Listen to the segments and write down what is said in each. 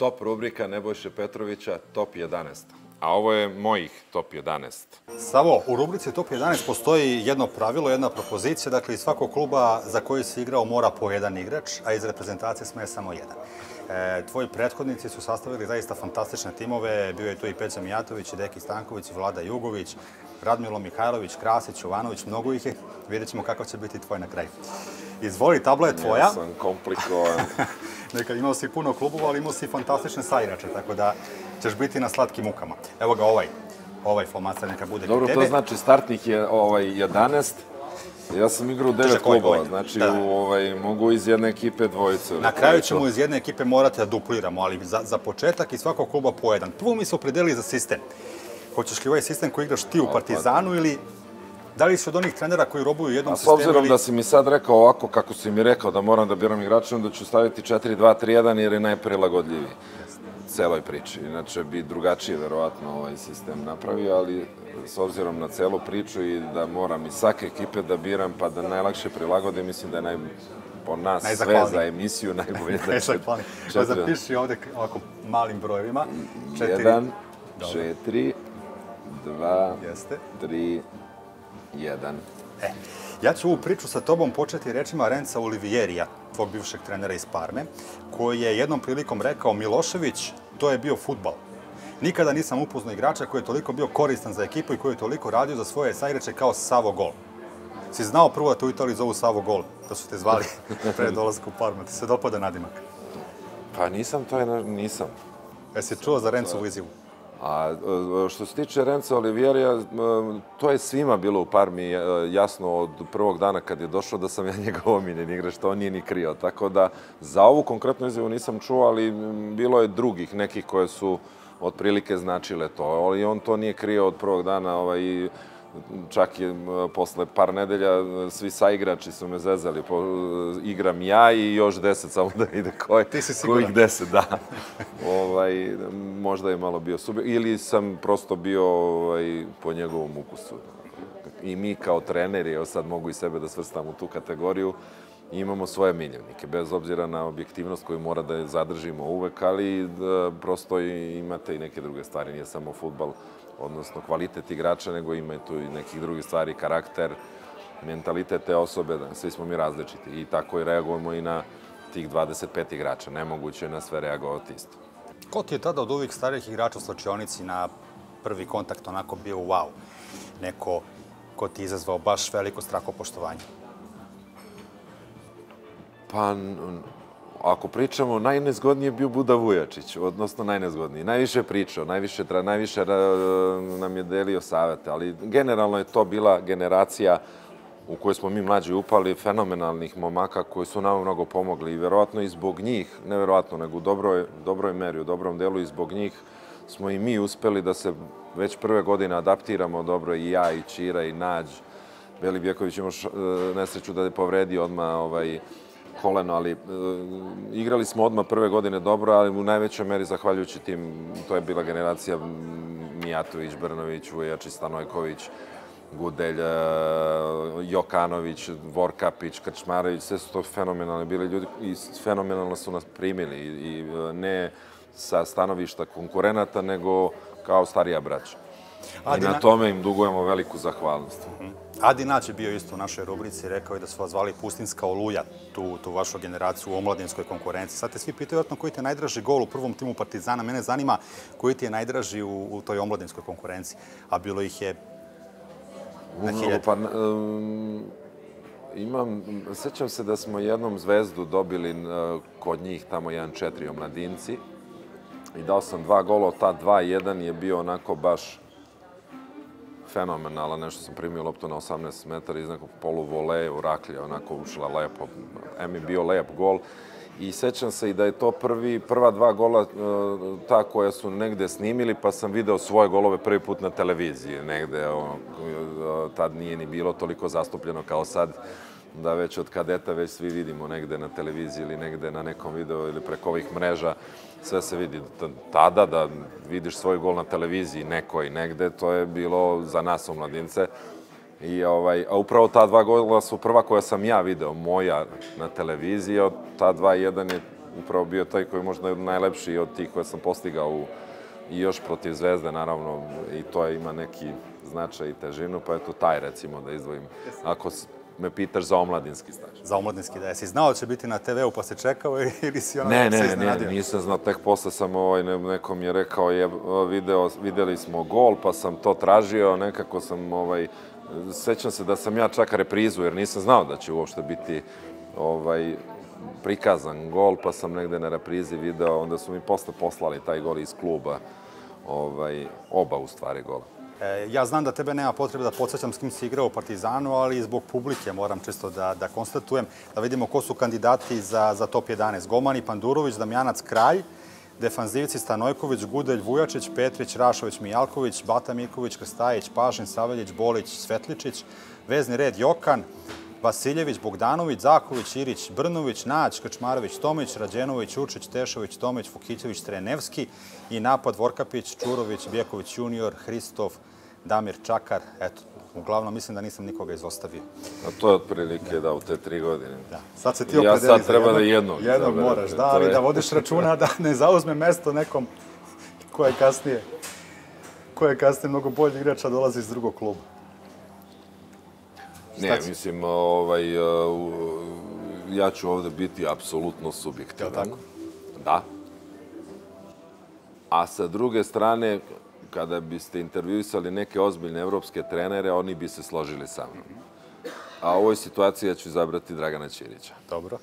Top rubrika Nebojše Petrovića, top 11. A ovo je mojih top 11. Samo, u rubrici top 11 postoji jedno pravilo, jedna propozicija. Dakle, iz svakog kluba za koji si igrao mora po jedan igrač, a iz reprezentacije sme samo jedan. Tvoji prethodnici su sastavili zaista fantastične timove. Bio je tu i Peđa Mijatović, Deki Stanković, Vlada Jugović, Radmilo Mihajlović, Krasić, Uvanović. Mnogo ih je. Vidjet ćemo kakav će biti tvoj na kraju. Izvoli, tabla je tvoja. Ja sam komplikovan. Nekad imao si puno klubova, ali imao si fantastične saigrače, tako da ćeš biti na slatkim mukama. Evo ga ovaj flomaster neka bude kod tebe. Dobro, to znači startnik je 11. Ja sam igrao u 9 klubova, znači mogu iz jedne ekipe dvojice. Na kraju ćemo iz jedne ekipe morati da dupliramo, ali za početak i svakog kluba po jedan. Prvo mi se opredelili za sistem. Hoćeš li ovaj sistem koji igraš ti u Partizanu ili... Da li su od onih trenera koji robuju jednom sistemu ili... S obzirom da si mi sad rekao ovako kako si mi rekao da moram da biram igrače, onda ću staviti 4-2-3-1 jer je najprilagodljiviji celoj priči. Inače bi drugačije verovatno ovaj sistem napravio, ali s obzirom na celu priču i da moram iz svake ekipe da biram pa da najlakše prilagode, mislim da je po nas sve za emisiju najbolje da će... Zapiši ovde ovako malim brojevima. 1, 4, 2, 3, 1. Ja ću ovu priču sa tobom početi rečima Renza Olivierija, tvog bivšeg trenera iz Parme, koji je jednom prilikom rekao: Milošević, to je bio fudbal. Nikada nisam upoznao igrača koji je toliko bio koristan za ekipu i koji je toliko radio za svoje saigrače kao Savo Gol. Si znao prvo da te u Italiji zovu Savo Gol, da su te zvali pre dolaska u Parmu. Ti se dopada nadimak? Pa nisam, to je nisam. Jesi čuo za Renzovu izjavu? A što se tiče Renza Olivierija, to je svima bilo u Parmi jasno od prvog dana kad je došao da sam ja njega omiljen igrač, što on nije ni krio. Tako da za ovu konkretnu izjavu nisam čuo, ali bilo je drugih nekih koje su otprilike značile to. Ali on to nije krio od prvog dana i čak je posle par nedelja svi saigrači su me zezali. Igram ja i još 10, samo da vide kojih 10, da. Možda je malo bio subjektivan. Ili sam prosto bio po njegovom ukusu. I mi kao treneri, evo sad mogu i sebe da svrstam u tu kategoriju, imamo svoje miljenike, bez obzira na objektivnost koju mora da zadržimo uvek, ali prosto imate i neke druge stvari, nije samo fudbal, odnosno kvalitet igrača, nego ima tu i nekih drugih stvari, karakter, mentalitet te osobe, svi smo mi različiti i tako i reagujemo i na tih 25 igrača, nemoguće je na sve reagovati isto. Ko ti je tada od uvijek starih igrača u slačionici na prvi kontakt onako bio wow, neko ko ti je izazvao baš veliko strahopoštovanje? Pa, ako pričamo, najnezgodniji je bio Buda Vujočić, odnosno najnezgodniji. Najviše je pričao, najviše nam je delio savete, ali generalno je to bila generacija u kojoj smo mi mlađi upali, fenomenalnih momaka koji su nam mnogo pomogli i verovatno i zbog njih, ne verovatno, nego u dobroj meri, u dobrom delu i zbog njih smo i mi uspeli da se već prve godine adaptiramo dobro, i ja, i Čira, i Nađ. Beli Bjeković imao nesreću da je povredio odmah koleno, ali igrali smo odmah prve godine dobro, ali u najvećoj meri zahvaljujući tim, to je bila generacija Mijatović, Brnović, Vojačista Nojković, Gudelja, Jokanović, Vorkapić, Kačmarević, sve su to fenomenalni bili ljudi i fenomenalno su nas primili. I ne sa stanovišta konkurenata, nego kao starija braća. I na tome im dugujemo veliku zahvalnost. Adi Nađ je bio isto u našoj rubrici, rekao je da su vas zvali Pustinska oluja, tu vašu generaciju u omladinskoj konkurenciji. Sad te svi pitaju vjerojatno koji ti je najdraži gol u prvom timu Partizana. Mene zanima koji ti je najdraži u toj omladinskoj konkurenciji, a bilo ih je na 1000. Sjećam se da smo jednom zvezdu dobili kod njih, tamo 1-4 omladinci, i dao sam 2 gola, ta 2-1 je bio onako baš fenomenala, nešto sam primio loptu na 18 metara iz nekog poluvoleja u raklje, onako ušla lepo. Je bio lep gol i sećam se i da je to prva 2 gola ta koja su negde snimili, pa sam video svoje golove prvi put na televiziji negde. Tad nije ni bilo toliko zastupljeno kao sad, da već od kadeta već svi vidimo negde na televiziji ili negde na nekom videu ili preko ovih mreža. Sve se vidi. Tada da vidiš svoj gol na televiziji neko i negde, to je bilo za nas omladince. A upravo ta 2 gola su prva koja sam ja video moja na televiziji. Ta 2-1 je upravo bio taj koji je možda najlepši od tih koje sam postigao i još protiv Zvezde, naravno, i to ima neki značaj i težinu, pa eto taj recimo da izdvojim. Ako me pitaš za omladinski staž. Za omladinski, da. Jesi znao da će biti na TV-u pa se čekao ili si ono se iznenadio? Ne, nisam znao. Tek posle sam neko mi je rekao, videli smo gol pa sam to tražio, nekako sam, sećam se da sam ja čak reprizu jer nisam znao da će uopšte biti prikazan gol pa sam negde na reprizi video, onda su mi posle poslali taj gol iz kluba, oba u stvari gola. Ja znam da tebe nema potrebe da podsjećam s kim si igrao u Partizanu, ali i zbog publike moram čisto da konstatujem, da vidimo ko su kandidati za top 11. Golmani Pandurović, Damjanac, Kralj, defanzivci Stanojković, Gudelj, Vujočić, Petrić, Rašović, Mijalković, Bata Miković, Krstajić, Pašin, Saveljić, Bolić, Svetličić, vezni red Jokan, Vasiljević, Bogdanović, Zaković, Irić, Brnović, Nađ, Kačmarević, Tomić, Rađenović, Učić, Tešović, Tomić, Vukićević, Trenevski i napad Vorkapić, Čurović, Bjeković junior, Hristov, Damir Čakar. Eto, uglavnom mislim da nisam nikoga izostavio. A to je otprilike da u te 3 godine. Sad se ti opredeli za jednog. Ja sad treba da jednog. Jednog moraš, da, ali da vodiš računa da ne zauzme mesto nekom koje kasnije mnogo bolji igrača dolazi iz drugog kluba. Ne, mislim, ja ću ovde biti apsolutno subjektivan. Je li tako? Da. A sa druge strane, kada biste intervjuisali neke ozbiljne evropske trenere, oni bi se složili sa mnom. A u ovoj situaciji ja ću izabrati Dragana Čirića. Dobro.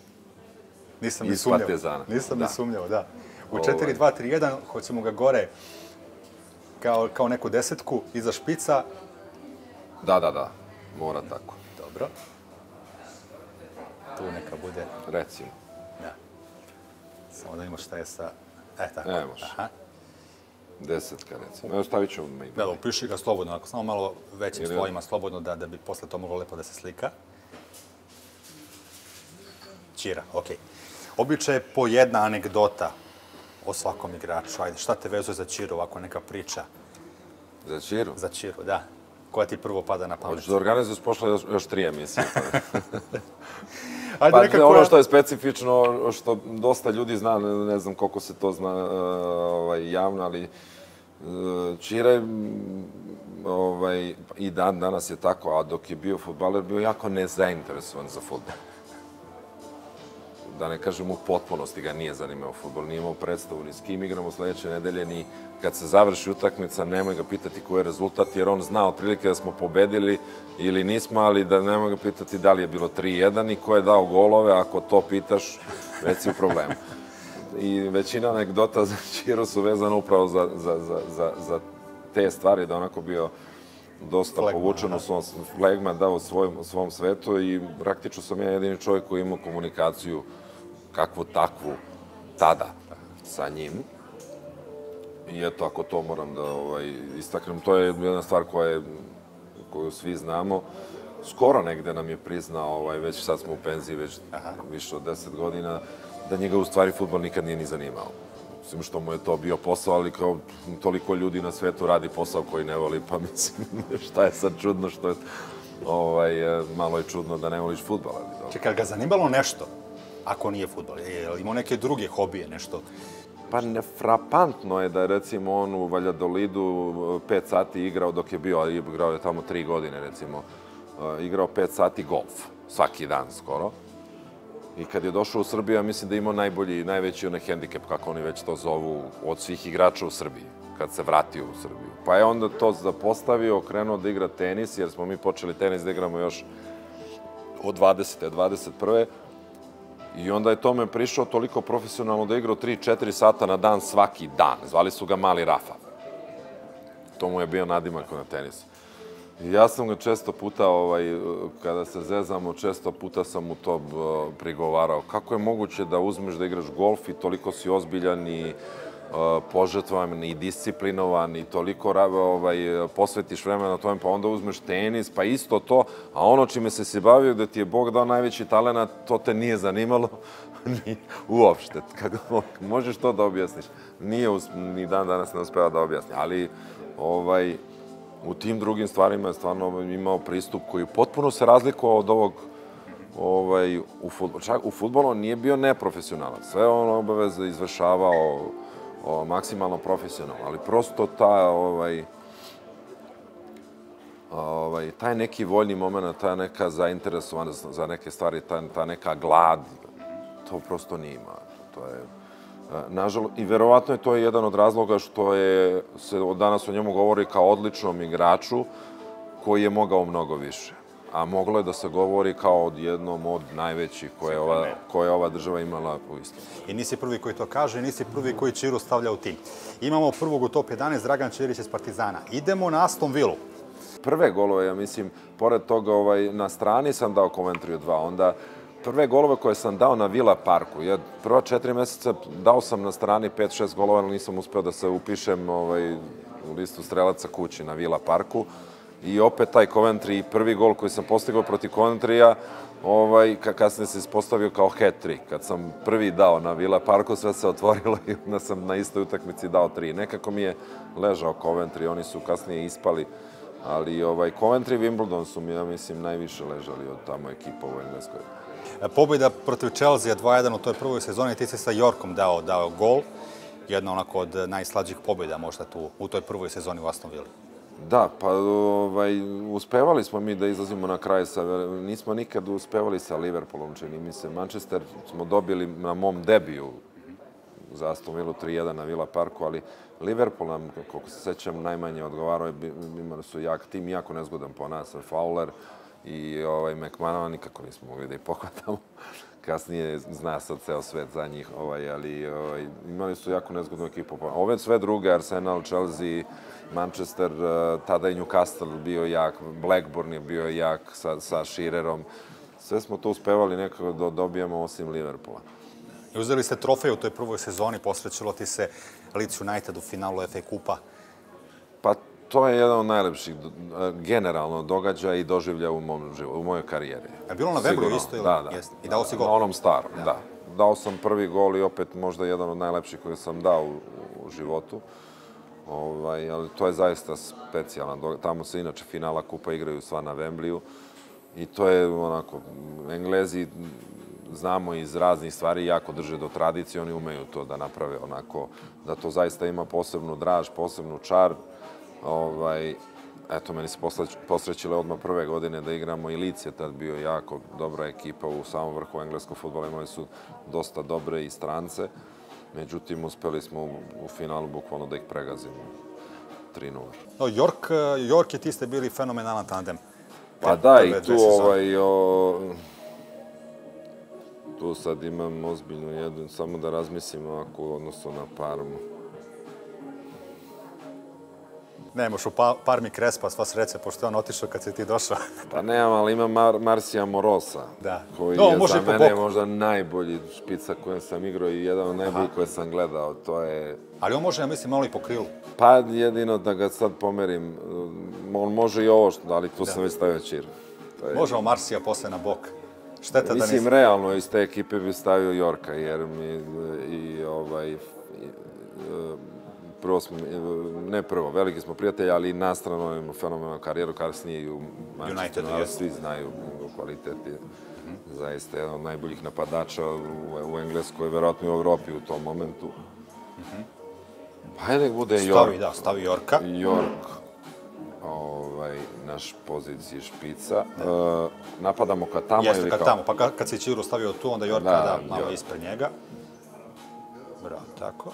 Nisam ni sumnjao. Iz Partizana. Nisam ni sumnjao, da. U 4-2-3-1 hoćemo ga gore kao neku desetku iza špica. Da. Mora tako. Dobro. Tu neka bude... Recimo. Da. Samo da imamo šta je sa... E, tako. Ne može. Aha. 10-ka, recimo. Evo, stavit ću ime. Evo, upiši ga slobodno, ako samo malo većim slojima slobodno, da bi posle to moglo lepo da se slika. Čira, okej. Običaj je po jedna anegdota o svakom igraču. Ajde, šta te vezuje za Čiru, ovako neka priča? Za Čiru? Za Čiru, da. Koja ti prvo pada na pamet? Hoću da organizuješ pošla još 3 emisije. Ono što je specifično, što dosta ljudi zna, ne znam koliko se to zna javno, ali Čira i dan danas je tako, a dok je bio fudbaler, bio jako nezainteresovan za fudbal. Da ne kažem, u potpunosti ga nije zanimao fudbal, nije imao predstavu ni s kim igramo sledeće nedelje, ni kad se završi utakmica, nemoj ga pitati koji je rezultat, jer on zna otprilike da smo pobedili ili nismo, ali da nemoj ga pitati da li je bilo 3-1 i ko je dao golove, ako to pitaš, već si u problemu. I većina anegdota za Čiru su vezana upravo za te stvari, da onako bio dosta povučen u svom flegma, da, u svom svetu i praktično sam ja jedini čovjek koji imao komunikaciju kakvu takvu tada sa njim. I eto, ako to moram da istaknem, to je jedna stvar koju svi znamo. Skoro negde nam je priznao, već sad smo u penziji, već više od 10 godina, da njega u stvari fudbal nikad nije ni zanimao. Mislim što mu je to bio posao, ali kao toliko ljudi na svetu radi posao koji ne voli, pa mislim šta je sad čudno što je... Malo je čudno da ne voliš fudbal. Čekaj, ga zanimalo nešto, ako nije fudbal? Je li imao neke druge hobije, nešto? Pa frapantno je da je recimo on u Valjadolidu 5 sati igrao dok je bio, igrao je tamo 3 godine recimo, igrao 5 sati golf, svaki dan skoro. I kad je došao u Srbiju, ja mislim da je imao najbolji i najveći onaj hendikep, kako oni već to zovu, od svih igrača u Srbiji, kad se vratio u Srbiju. Pa je onda to zapostavio, krenuo da igra tenis, jer smo mi počeli tenis da igramo još od 20. do 21. I onda je tome prišao toliko profesionalno da je igrao 3-4 sata na dan svaki dan. Zvali su ga Mali Rafa. To mu je bio nadimak na tenisu. Ja sam ga često puta, kada se zezamo, često puta sam mu to prigovarao. Kako je moguće da uzmeš da igraš golf i toliko si ozbiljan i požrtvovan i disciplinovan i toliko posvetiš vremena tome, pa onda uzmeš tenis, pa isto to, a ono čime se si bavio da ti je Bog dao najveći talenat, to te nije zanimalo uopšte. Možeš to da objasniš. Nije ni dan danas ne uspeva da objasni, ali u tim drugim stvarima je stvarno imao pristup koji potpuno se razlikuje od ovog u fudbalu nije bio neprofesionalan. Sve on obaveze izvršavao maksimalno profesionalno, ali prosto taj neki voljni moment, ta neka zainteresovanost za neke stvari, ta neka glad, to prosto nije imao. I verovatno je to jedan od razloga što se danas o njemu govori kao odličnom igraču koji je mogao mnogo više. A moglo je da se govori kao od jednom od najvećih koje je ova država imala u istoriji. I nisi prvi koji to kaže, nisi prvi koji Čiru stavlja u tim. Imamo prvog u top 11, Dragan Čirić iz Partizana. Idemo na Aston Villu. Prve golove, ja mislim, pored toga na strani sam dao Coventryju 2, onda prve golove koje sam dao na Villa Parku. Prva 4 meseca dao sam na strani 5-6 golova, ali nisam uspeo da se upišem u listu strelaca kući na Villa Parku. I opet taj Coventry, prvi gol koji sam postigao protiv Coventryja, kasnije se ispostavio kao hat-trick. Kad sam prvi dao na Villa Parku, sve se otvorilo i onda sam na istoj utakmici dao 3. Nekako mi je ležao Coventry, oni su kasnije ispali. Ali Coventry i Wimbledon su mi, ja mislim, najviše ležali od tamo ekipa u Engleskoj. Pobjeda protiv Chelsea 2-1 u toj prvoj sezoni, ti si sa Yorkom dao gol. Jedna onako od najslađih pobjeda možda tu u toj prvoj sezoni u Aston Villi. Da, pa uspevali smo mi da izlazimo na kraj. Nismo nikad uspevali sa Liverpoolom, čini mi se. Manchester smo dobili na mom debiju za Aston Villu 3-1 na Villa Parku, ali Liverpool nam, koliko se sećam, najmanje odgovarao. Imali su jak tim, jako nezgodan po nas, Fowler i McManaman, nikako nismo mogli da ih pohvatamo. Kasnije zna sad ceo svet za njih, ali imali su jako nezgodnu ekipu. Ove sve druge, Arsenal, Chelsea, Manchester, tada i Newcastle bio jak, Blackburn je bio jak sa Shearerom. Sve smo to uspevali nekako da dobijemo osim Liverpoola. Uzeli ste trofej u toj prvoj sezoni, posvećilo ti se Leeds United u finalu FA Kupa. Pa to je jedan od najlepših generalno događaja i doživlja u mojoj karijeri. Je bilo na Wembley isto ili? Da, da. Na onom starom, da. Dao sam prvi gol i opet možda jedan od najlepših koji sam dao u životu. Ali to je zaista specijalno. Tamo se inače finala Kupa igraju sva na Wembleyu. I to je onako, Englezi znamo iz raznih stvari, jako drže do tradicije, oni umeju to da naprave onako, da to zaista ima posebnu draž, posebnu čar. Eto, meni se posrećilo odmah prve godine da igramo i Leeds je tad bio jako dobra ekipa u samom vrhu engleskog fudbala, imali su dosta dobre i strance. Međutim, uspeli smo u finalu bukvalno da ih pregazimo 3-0. York i ti ste bili fenomenalan tandem. Pa da, i tu sad imam ozbiljnu jednu, samo da razmislim ovako odnosno na Parmu. Nemoš u Parmi Krespa, sva sreća, pošto je on otišao kad si ti došao. Pa nemam, ali imam Marcija Morosa, koji je za mene možda najbolji špica kojem sam igrao i jedan od najboljih koje sam gledao. Ali on može, ja mislim, malo i po krilu. Pa jedino da ga sad pomerim, on može i ovo, ali tu sam već stavio Čira. Možemo Marcija posle na bok. Mislim, realno iz te ekipe bi stavio Yorka, jer mi i veliki smo prijatelji, ali na stranu imamo fenomenalnu karijeru, kasnije i u Manchesteru, ali svi znaju kvalitet je zaista jedan od najboljih napadača u Engleskoj, verovatno i u Evropi u tom momentu. Pa nek bude York. Stavi Yorka. York, naš poziciji špica. Napadamo Katamo ili kao? Jeste Katamo, pa kad si Čiru stavio tu, onda Yorka da malo ispred njega. Bravo, tako.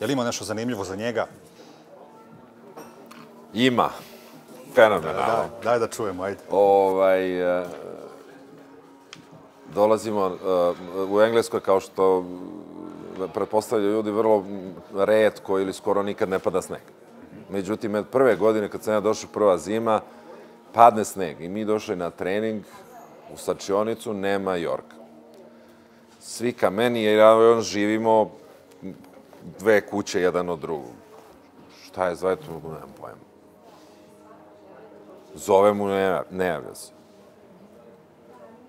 Je li ima nešto zanimljivo za njega? Ima. Fenomenalno. Daj da čujemo, ajde. Dolazimo u Engleskoj, kao što pretpostavljaju ljudi, vrlo retko ili skoro nikad ne pada sneg. Međutim, prve godine kad sam ja došao, prva zima, padne sneg i mi došli na trening u slačionicu, nema Yorka. Svi kameni, jer on živimo dve kuće, jedan od drugog. Šta je zvajte mu, nemam pojma. Zove mu, ne javlja se.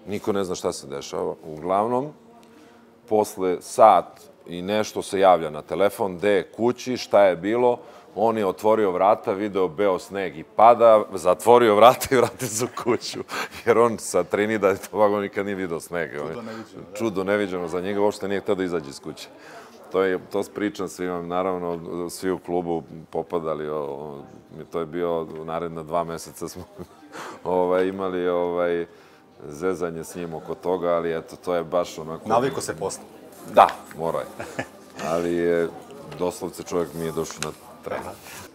Niko ne zna šta se dešava. Uglavnom, posle sat i nešto se javlja na telefon, gde je kući, šta je bilo, on je otvorio vrata, video beo sneg i pada, zatvorio vrata i vratio se u kuću. Jer on sa Trinidada i Tobago nikad nije video sneg. Čudo neviđeno za njega, uopšte nije htio da izađe iz kuće. To pričam svima, naravno, svi u klubu popadali. To je bio, naredna 2 meseca smo imali zezanje s njim oko toga, ali eto, to je baš onako... Naviko se posla. Da, mora je. Ali doslovce čovjek mi je došao na trening.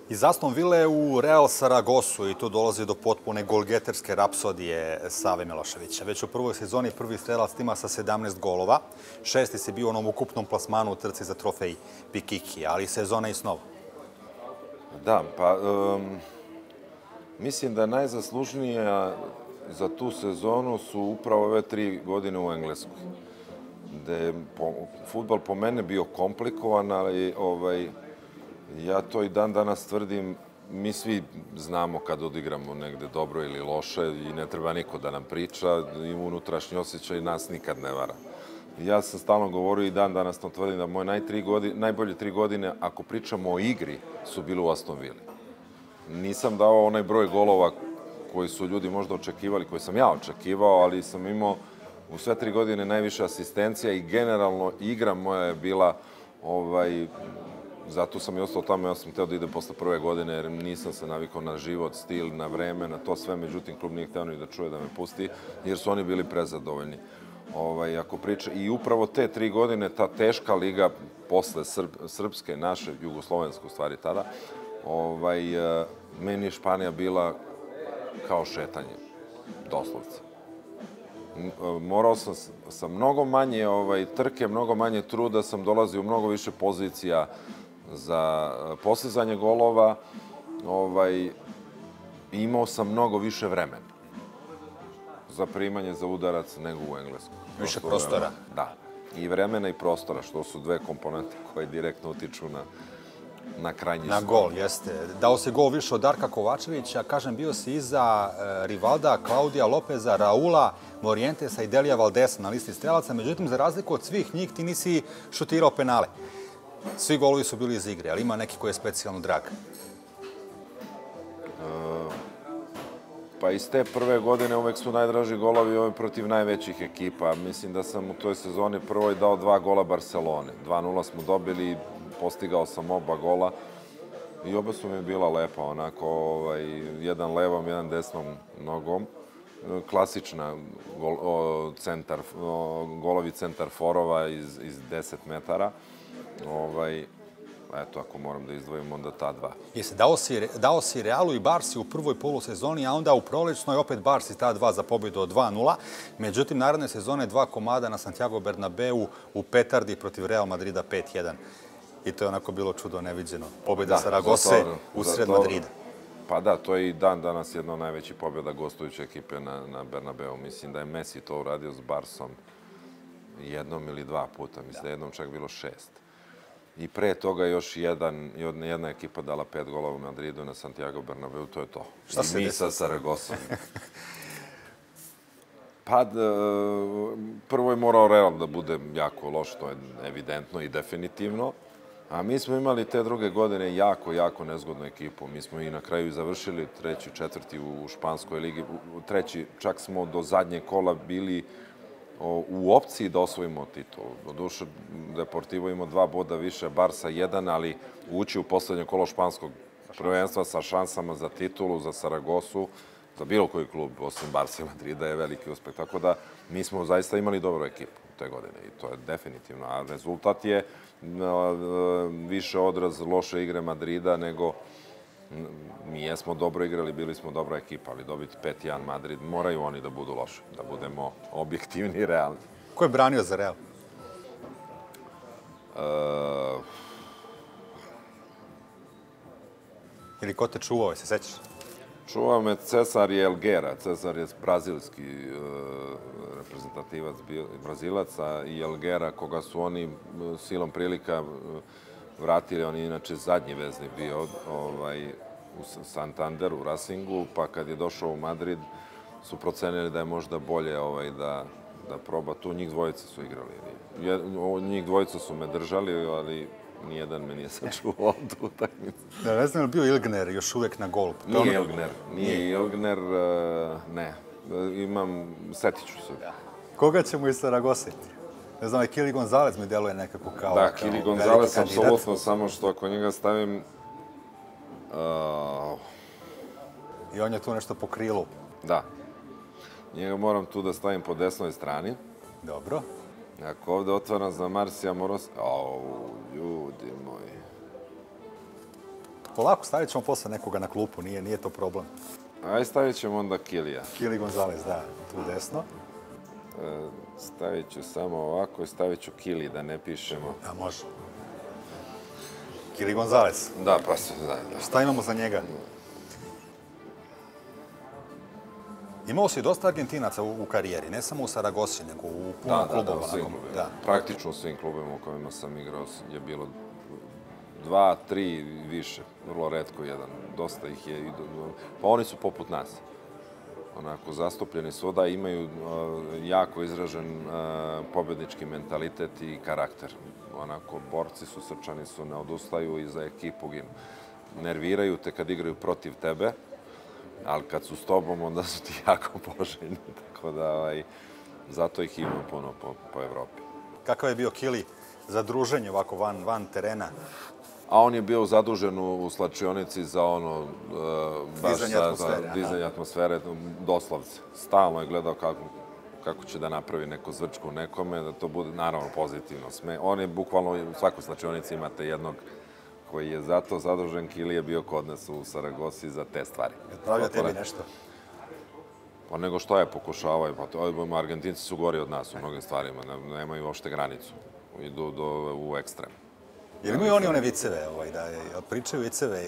Iz Aston Ville u Real Saragosu i tu dolazi do potpune golgeterske rapsodije Save Miloševića. Već u prvoj sezoni prvi strelac tima sa 17 golova. 6. se bio onom ukupnom plasmanu u trci za trofej Pikiki, ali sezona i snova. Da, pa mislim da najzaslužnija za tu sezonu su upravo ove 3 godine u Engleskoj. Futbal po mene bio komplikovan, ali ja to i dan danas tvrdim, mi svi znamo kad odigramo negde dobro ili loše i ne treba niko da nam priča, ima unutrašnji osjećaj, nas nikad ne vara. Ja sam stalno govorio i dan danas to tvrdim da moje najbolje 3 godine, ako pričamo o igri, su bile u Aston Villi. Nisam dao onaj broj golova koji su ljudi možda očekivali, koji sam ja očekivao, ali sam imao u sve 3 godine najviše asistencija i generalno igra moja je bila... Zato sam i ostao tamo, ja sam hteo da idem posle prve godine jer nisam se navikao na život, stil, na vreme, na to sve. Međutim, klub nije hteo ni da čuje da me pusti jer su oni bili prezadovoljni. I upravo te 3 godine, ta teška liga posle srpske, naše, jugoslovenske u stvari tada, meni je Španija bila kao šetanje, doslovce. Morao sam sa mnogo manje trke, mnogo manje truda, sam dolazio u mnogo više pozicija za postizanje golova, imao sam mnogo više vremena za primanje za udarac nego u Engleskoj. Više prostora. Da, i vremena i prostora, što su 2 komponente koje direktno utiču na krajnji skor. Na gol, jeste. Dao se gol više od Darka Kovačevića, kažem, bio si iza Rivalda, Klaudija Lopeza, Raula, Morientesa i Delija Valdesa na listi strelaca, međutim, za razliku od svih njih, ti nisi šutirao penale. Svi golovi su bili iz igre, ali ima neki koji je specijalno drag. Pa iz te prve godine uvek su najdraži golovi ove protiv najvećih ekipa. Mislim da sam u toj sezoni prvoj dao 2 gola Barcelone. 2-0 smo dobili, postigao sam oba gola. I oba su mi bila lepa, onako, jedan levom, jedan desnom nogom. Klasična golovi centar forova iz 10 metara. Eto, ako moram da izdvojim, onda ta 2. Jesi, dao si Realu i Barsi u prvoj polusezoni, a onda u prolećnoj opet Barsi ta 2 za pobjedu od 2-0. Međutim, naredne sezone 2 komada na Santiago Bernabeu u petardi protiv Real Madrida 5-1. I to je onako bilo čudo neviđeno. Pobjeda Saragose u sred Madrida. Pa da, to je i dan danas jedna od najvećih pobjeda gostujuće ekipe na Bernabeu. Mislim da je Messi to uradio s Barsom 1 ili 2 puta. Mislim da je jednom čak bilo 6. I pre toga još jedna ekipa dala 5 golova u Madridu na Santiago Bernabeu, to je to. Šta se desilo? I mi sa Saragosom. Pa, prvo je morao Real da bude jako loš, to je evidentno i definitivno. A mi smo imali te druge godine jako, jako nezgodnu ekipu. Mi smo i na kraju i završili 3., 4. u Španskoj ligi. 3. čak smo do zadnjeg kola bili u opciji da osvojimo titul. Doduše, Deportivo imao 2 boda više, Barsa 1, ali ući u poslednje kolo španskog prvenstva sa šansama za titulu, za Saragosu, za bilo koji klub, osim Barsa i Madrida, je veliki uspeh. Tako da, mi smo zaista imali dobru ekipu te godine i to je definitivno. A rezultat je više odraz loše igre Madrida nego... Mi jesmo dobro igrali, bili smo dobra ekipa, ali dobiti 5-1 Madrid, moraju oni da budu loši, da budemo objektivni i realni. Ko je branio za Real? Ili ko te čuvao, se sećaš? Čuvao me Cesar Elguera. Cesar je brazilski reprezentativac, Brazilaca, i Elguera, koga su oni silom prilika vratili. On je inače zadnji vezni bio u Santanderu, u Racingu, pa kad je došao u Madrid su procenili da je možda bolje da proba tu. Njih dvojica su igrali. Njih dvojica su me držali, ali nijedan me nije sačuvao tu utakmicu. Ne znam, je li bio Ilgner još uvijek na gol? Nije Ilgner, ne. Setit ću se. Koga ćemo iz Saragositi? Ne znam, Kili Gonzalez mi deluje nekako kao veliki kandidat. Da, Kili Gonzalez, apsolutno, samo što ako njega stavim... I on je tu nešto po krilu. Da. Njega moram tu da stavim po desnoj strani. Dobro. Ako ovdje otvaram za Marsija Morosa... Au, ljudi moji. Polako, stavit ćemo posle nekoga na klupu, nije to problem. Aj, stavit ćemo onda Kilija. Kili Gonzalez, da, tu desno. Stavit ću samo ovako i stavit ću Kili, da ne pišemo. Da, može. Kili Gonzalez. Da, pa se zajedno. Šta imamo za njega? Imao si dosta Argentinaca u karijeri, ne samo u Saragosi, nego u puno klubova. Da, praktično u svim klubima u kojima sam igrao je bilo 2, 3 više, vrlo redko jedan. Dosta ih je, pa oni su poput nas. Onako, zastupljeni su, da imaju jako izražen pobednički mentalitet i karakter. Onako, borci su, srčani su, ne odustaju i za ekipu ginu. Nerviraju te kad igraju protiv tebe, ali kad su s tobom, onda su ti jako poželjni. Tako da, zato ih ima puno po Evropi. Kakav je bio Kili za druženje ovako van terena? A on je bio zadužen u slačionici za ono... Dizanje atmosfere, doslovce. Stalno je gledao kako će da napravi neku zvrčku nekome, da to bude naravno pozitivno. On je bukvalno, u svakoj slačionici imate jednog koji je zato zadužen. Kili je bio kod nas u Saragosi za te stvari. Pravio tebi nešto? Pa nego što je pokušavao. Argentinci su gori od nas u mnogim stvarima. Nemaju uopšte granicu. Idu u ekstrem. Jer imaju oni one viceve, pričaju viceve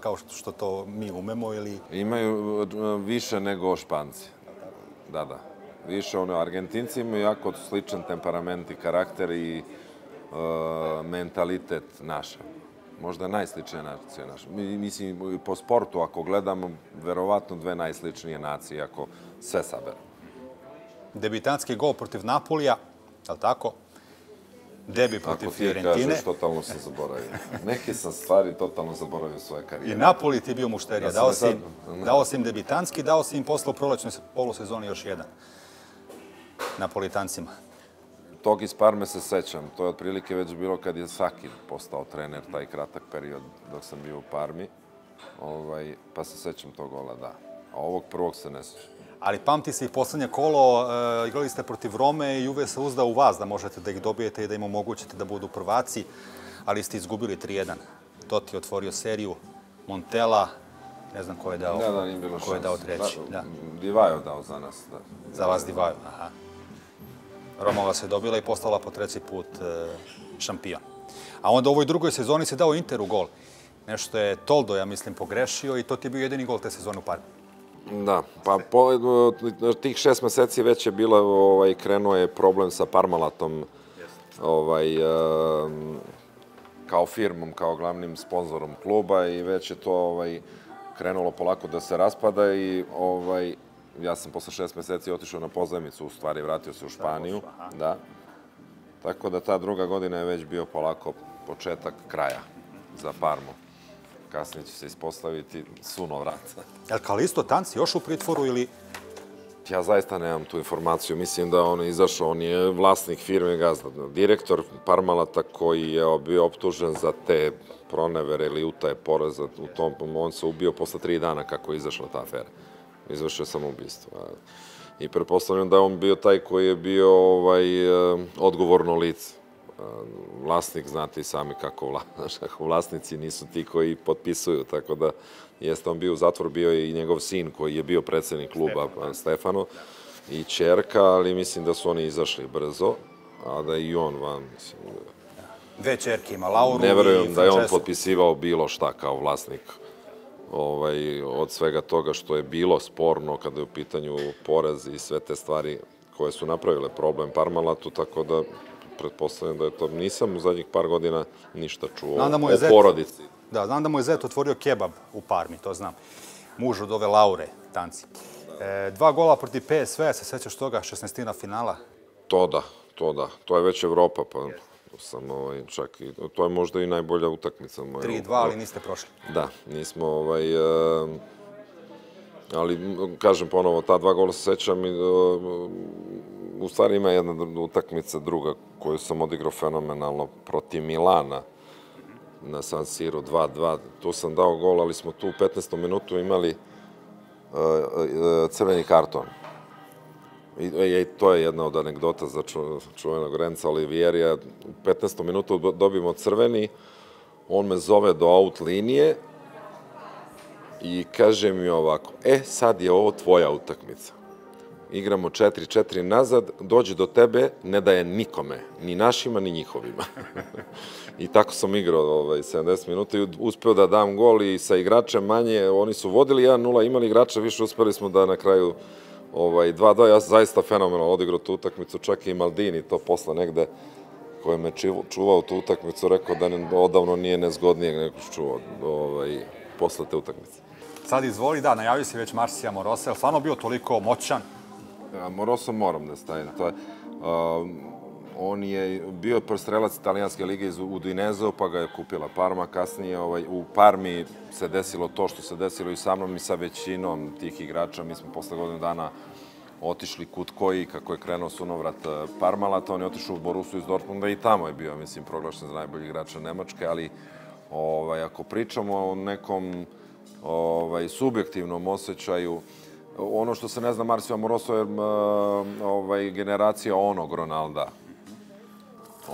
kao što to mi umemo ili... Imaju više nego Španci. Da, da. Više ono, Argentinci imaju jako sličan temperament i karakter i mentalitet naša. Možda najsličnija nacija naša. Mislim, po sportu, ako gledamo, verovatno dve najsličnije nacije, ako sve saberemo. Debitanski gol protiv Napolija, je li tako? Debi protiv Fiorentine. Ako ti kažeš, totalno sam zaboravio. Neke sam stvari totalno zaboravio svoje karijere. I Napoli ti je bio mušterija. Dao si im debitanski, dao si im posle u prolećnoj polusezoni još jedan. Napolitancima. Tog iz Parme se sećam. To je otprilike već bilo kad je Saki postao trener, taj kratak period dok sam bio u Parmi. Pa se sećam tog gola, da. A ovog prvog se ne sećam. Ali pamti se i poslednje kolo, igrali ste protiv Rome i Juve se uzdao u vas da možete da ih dobijete i da im omogućete da budu prvaci, ali ste izgubili 3-1. Totti je otvorio seriju, Montella, ne znam ko je dao treći. Divajo dao za nas. Za vas Divajo, aha. Roma vas je dobila i postala po treći put šampion. A onda u ovoj drugoj sezoni se dao Interu gol. Nešto je Toldo, ja mislim, pogrešio i to ti je bio jedini gol te sezone u Parmi. Da, pa tih 6 meseci već je bilo, krenuo je problem sa Parmalatom kao firmom, kao glavnim sponzorom kluba i već je to krenulo polako da se raspada i ja sam posle 6 meseci otišao na pozajmicu, u stvari vratio se u Španiju. Tako da ta druga godina je već bio polako početak kraja za Parmu. Kasnije će se ispostaviti suno vrata. Je li Kalisto Tanci još u pritvoru ili... Ja zaista nemam tu informaciju. Mislim da on je izašao, on je vlasnik firme gazda. Direktor Parmalata koji je bio optužen za te pronevere ili utaje poreza. On se ubio posle 3 dana kako je izašla ta afera. Izvršio samoubistvo. I pretpostavljam da je on bio taj koji je bio odgovorno lice. Vlasnik, znate i sami kako vlasnici nisu ti koji potpisuju, tako da jeste on bio u zatvoru, bio je i njegov sin koji je bio predsednik kluba, Stefano, i ćerka, ali mislim da su oni izašli brzo, a da je i on van. 2 ćerke ima, Lauru i Frančesu. Ne verujem da je on potpisivao bilo šta kao vlasnik od svega toga što je bilo sporno kada je u pitanju porez i sve te stvari koje su napravile problem Parmalatu, tako da pretpostavljam da je to. Nisam u zadnjih par godina ništa čuo o porodici. Da, znam da mu je zet otvorio kebab u Parmi, to znam. Muž od ove Laure Tanci. 2 gola protiv PSV-a, se sećaš toga, 16-tina finala? To da, to da. To je već Evropa. To je možda i najbolja utakmica. 3-2, ali niste prošli. Da, nismo... Ali, kažem ponovo, ta dva gola se sećam i u stvari ima jedna utakmica druga koju sam odigrao fenomenalno protiv Milana na San Siro 2-2. Tu sam dao gol, ali smo tu u 15. minutu imali crveni karton. I to je jedna od anegdota za čuvenog Renza Olivierija. U 15. minutu dobijemo crveni, on me zove do aut linije i kaže mi ovako, sad je ovo tvoja utakmica. Igramo 4-4 nazad, dođe do tebe, ne daje nikome, ni našima, ni njihovima. I tako sam igrao 70 minuta i uspeo da dam gol i sa igračem manje. Oni su vodili 1-0, imali igrača više, uspeli smo da na kraju 2-2. Ja sam zaista fenomenalno odigrao tu utakmicu, čak i Maldini to posle negde koji me čuvao tu utakmicu, rekao da odavno nije nezgodnijeg nego čuvao posle te utakmice. Sad izvoli, da, najavio si već Marsija Morosa, je li stvarno bio toliko moćan? Morosa moram da stavim. On je bio prstrelac italijanske lige iz Udinezeu, pa ga je kupila Parma. Kasnije u Parmi se desilo to što se desilo i sa mnom i sa većinom tih igrača. Mi smo posle godinu dana otišli kut koji, kako je krenuo sunovrat Parmalata. On je otišao u Borussiju iz Dortmunda i tamo je bio, mislim, proglašen za najbolji igrača Nemačke, ali ako pričamo o nekom subjektivnom osjećaju, ono što se ne zna Marsija Morosa je generacija onog Ronalda.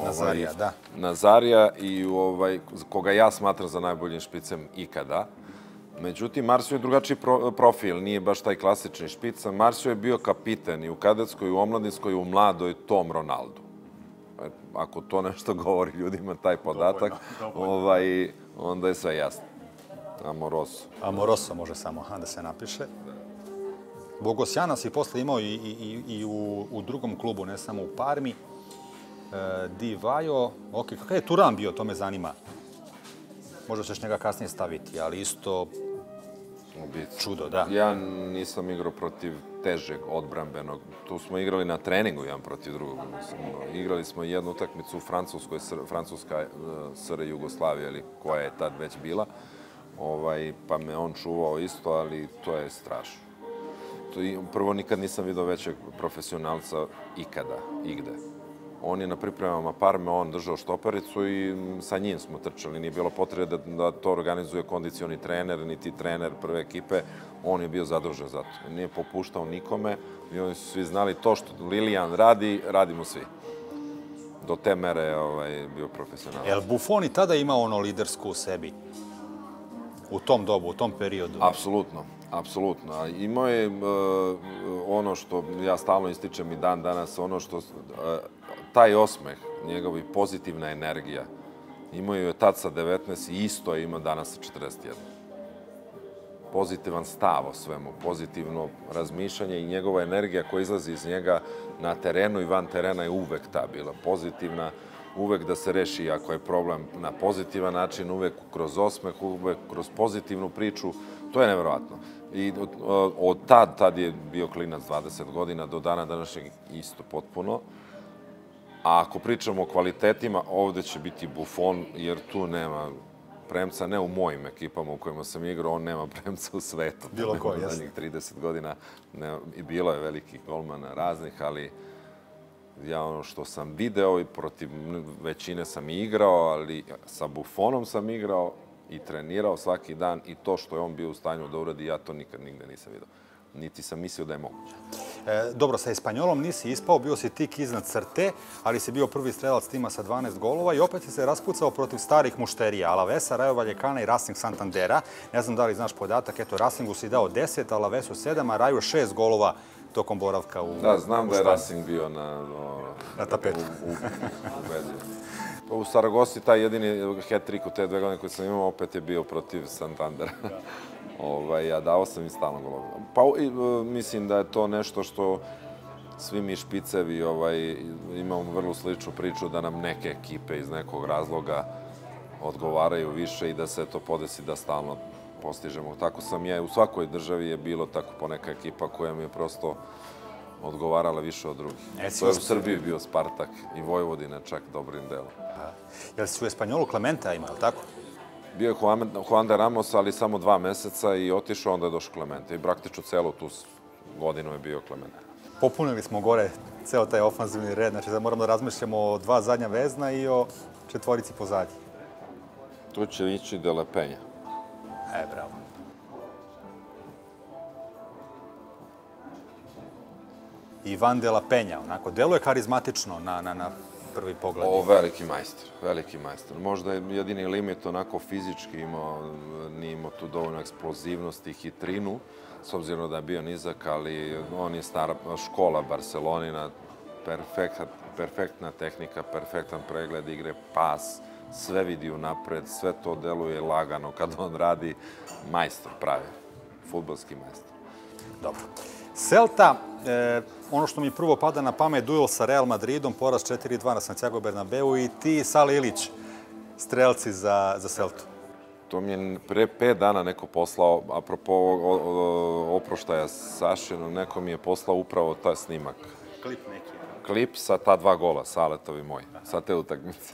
Nazarija, da. Nazarija, koga ja smatram za najboljim špicem ikada. Međutim, Marsija je drugačiji profil, nije baš taj klasični špic. Marsija je bio kapiten i u kadetskoj, i u omladinskoj, i u mladoj tom Ronaldu. Ako to nešto govori ljudima, taj podatak, onda je sve jasno. Amoroso. Amoroso može samo da se napiše. Bogosjana si posle imao i u drugom klubu, ne samo u Parmi. Divajo, ok, kakav je Turan bio, to me zanima. Možda ćeš njega kasnije staviti, ali isto čudo, da. Ja nisam igrao protiv težeg odbrambenog. Tu smo igrali na treningu jedan protiv drugog. Igrali smo jednu utakmicu u Francuskoj, Francuska SR Jugoslavija, koja je tad već bila. Pa me on čuvao isto, ali to je strašno. Prvo, nikad nisam vidio većeg profesionalca ikada, igde. On je na pripremama Parme, on držao štopericu i sa njim smo trčali. Nije bilo potrebe da to organizuje kondicioni trener, niti trener prve ekipe. On je bio zadužen za to. Nije popuštao nikome i oni su svi znali to što Lilian radi, radimo svi. Do te mere je bio profesionalac. Jel Buffon i tada imao ono lidersku u sebi? U tom dobu, u tom periodu? Apsolutno. Apsolutno. Imao je ono što ja stalno ističem i dan danas, ono što taj osmeh, njegov i pozitivna energija, imao je tad sa 19 i isto je imao danas sa 41. Pozitivan stav o svemu, pozitivno razmišljanje i njegova energija koja izlazi iz njega na terenu i van terena je uvek ta bila pozitivna, uvek da se reši ako je problem na pozitivan način, uvek kroz osmeh, uvek kroz pozitivnu priču. To je nevjerojatno. I od tad je bio klinac 20 godina, do dana današnjeg isto potpuno. A ako pričamo o kvalitetima, ovdje će biti Buffon, jer tu nema premca, ne u mojim ekipama u kojima sam igrao, on nema premca u svetu. Bilo ko, jesno. Zadnjih 30 godina bilo je velikih golmana raznih, ali ja ono što sam video i protiv većine sam igrao, ali sa Buffonom sam igrao i trenirao svaki dan i to što je on bio u stanju da uradi, ja to nikad nigde nisam vidio. Niti sam mislio da je moguće. Dobro, sa Espanjolom nisi ispao, bio si tik iznad crte, ali si bio prvi strelac tima sa 12 golova i opet si se raspucao protiv starih mušterija, Alavesa, Raja Vallecana i Racing Santandera. Ne znam da li znaš podatak, eto, Racingu si dao 10, Alavesu 7, a Raju 6 golova tokom boravka u... Da, znam da je Racing bio na tapetu. U Saragosi taj jedini hat-trick u te dve godine koji sam imao opet je bio protiv Santandera. Ja dao sam i stalno golova. Pa mislim da je to nešto što svi mi špicevi imamo vrlo sličnu priču da nam neke ekipe iz nekog razloga odgovaraju više i da se to podesi da stalno postižemo. Tako sam ja. U svakoj državi je bilo tako poneka ekipa koja mi je prosto odgovarala više od drugih. To je u Srbiji bio Spartak i Vojvodina čak dobrim delom. Jel su u Espanjolu Clementa imali, tako? Bio je Juan de Ramos, ali samo 2 meseca i otišao, onda je došao Clementa. I praktično celu tu godinu je bio Clementa. Popunili smo gore ceo taj ofanzivni red, znači da moramo da razmišljamo o 2 zadnja vezna i o 4 pozadnji. Tu će ići De La Penja. E, bravo. Ivan De La Penja, onako, deluje karizmatično na prvi pogled. O, veliki majster, veliki majster. Možda je jedini limit onako fizički imao, nije imao tu dovoljno eksplozivnosti i hitrinu, s obzirom da je bio nizak, ali on je stara škola Barcelonina, perfektna tehnika, perfektan pregled igre, pas, sve vidi unapred, sve to deluje lagano kad on radi. Majster pravi, fudbalski majster. Dobro. Celta, ono što mi prvo pada na pamet, duel sa Real Madridom, poraz 4-2 na Santiago Bernabeu i ti, Sale Ilić, strelci za Celtu. To mi je pre 5 dana neko poslao, apropo oproštaja Sašinu, neko mi je poslao upravo taj snimak. Klip neki. Klip sa ta 2 gola, Saletovi moji, sa te utakmice.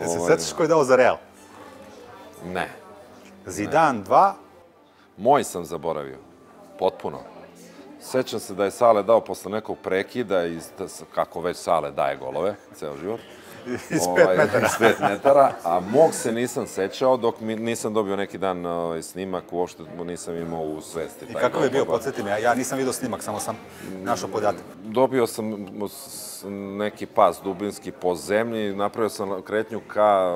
Jel se sjećaš ko je dao za Real? Ne. Zidane 2. Moj sam zaboravio, potpuno. Sjećam se da je Sale dao posle nekog prekida, kako već Sale daje golove, ceo život. Iz 5 metara. Iz 5 metara, a mog se nisam sećao dok nisam dobio neki dan snimak, uopšte nisam imao u svesti. I kako je bio, podsjetim, ja nisam vidio snimak, samo sam našao podatak. Dobio sam neki pas dubinski po zemlji, napravio sam kretnju ka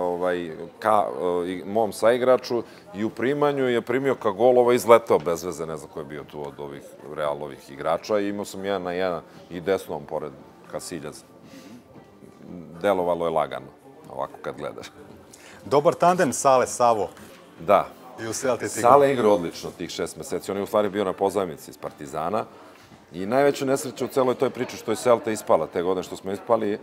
mom saigraču i u primanju je primio ka golova, izletao bez veze, ne znam ko je bio tu od ovih Realovih igrača i imao sam 1 na 1 i desnom pored Kasiljaza. Delovalo je lagano, ovako kad gledaš. Dobar tandem Sale-Savo. Da. Sale igra odlično tih 6 meseci. On je u stvari bio na pozajmici iz Partizana. I najveću nesreću u celoj toj priči što je Celta ispala te godine što smo ispali,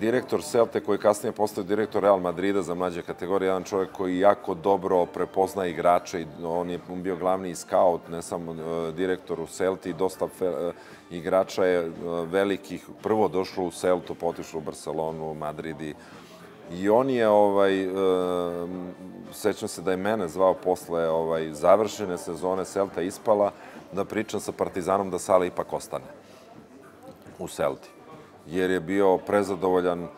direktor Celte koji kasnije postao direktor Real Madrida za mlađe kategorije, jedan čovjek koji jako dobro prepozna igrače. On je bio glavni skaut, ne samo direktor u Celti. Dosta igrača je velikih prvo došlo u Celtu, otišlo u Barcelonu, u Madridi. I on je, sećam se da je mene zvao posle završene sezone, Celta ispala, da pričam sa Partizanom da Sale ipak ostane u Celti. Jer je bio prezadovoljan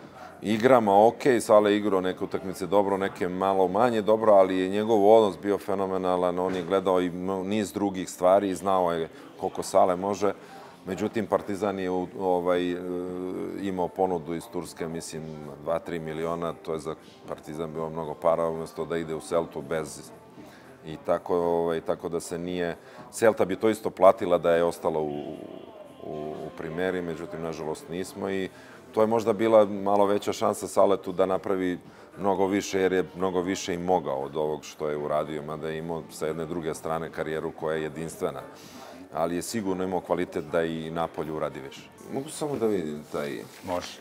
igrama, ok, Sale igrao neke utakmice dobro, neke malo manje dobro, ali je njegov odnos bio fenomenalan, on je gledao i niz drugih stvari i znao je koliko Sale može. Međutim, Partizan je imao ponudu iz Turske, mislim, 2-3 miliona, to je za Partizan bilo mnogo para, umjesto da ide u Celtu bez. I tako da se nije... Celta bi to isto platila da je ostala u primjeri, međutim, nažalost, nismo. I to je možda bila malo veća šansa Saletu da napravi mnogo više, jer je mnogo više i mogao od ovog što je uradio, mada je imao sa jedne druge strane karijeru koja je jedinstvena. Ali je sigurno imao kvalitet da i napolju uradi više. Mogu samo da vidim taj... Može.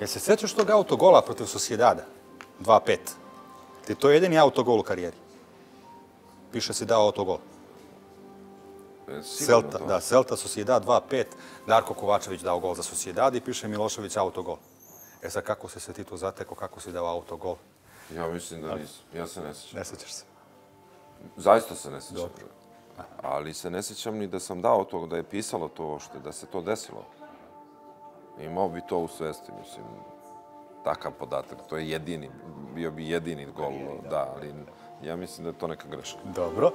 Jel se sjećaš tog autogola protiv Sociedada? 2-5. Ti to je jedini autogol u karijeri. Više si dao autogol. Celta, da, Celta, Sociedad 2-5. Darko Kovačević dao gol za Sociedad i piše Milošević autogol. E sad, kako se ti to zatekao, kako si dao autogol? Ja mislim da nisam. Ja se ne sjećam. Ne sjećaš se? Zaista se ne sjećam. Ali se ne sjećam ni da sam dao to, da je pisalo to ošte, da se to desilo. Imao bi to u svesti, mislim, takav podatak. To je jedini, bio bi jedini gol, da, ali ja mislim da je to neka greška. Dobro.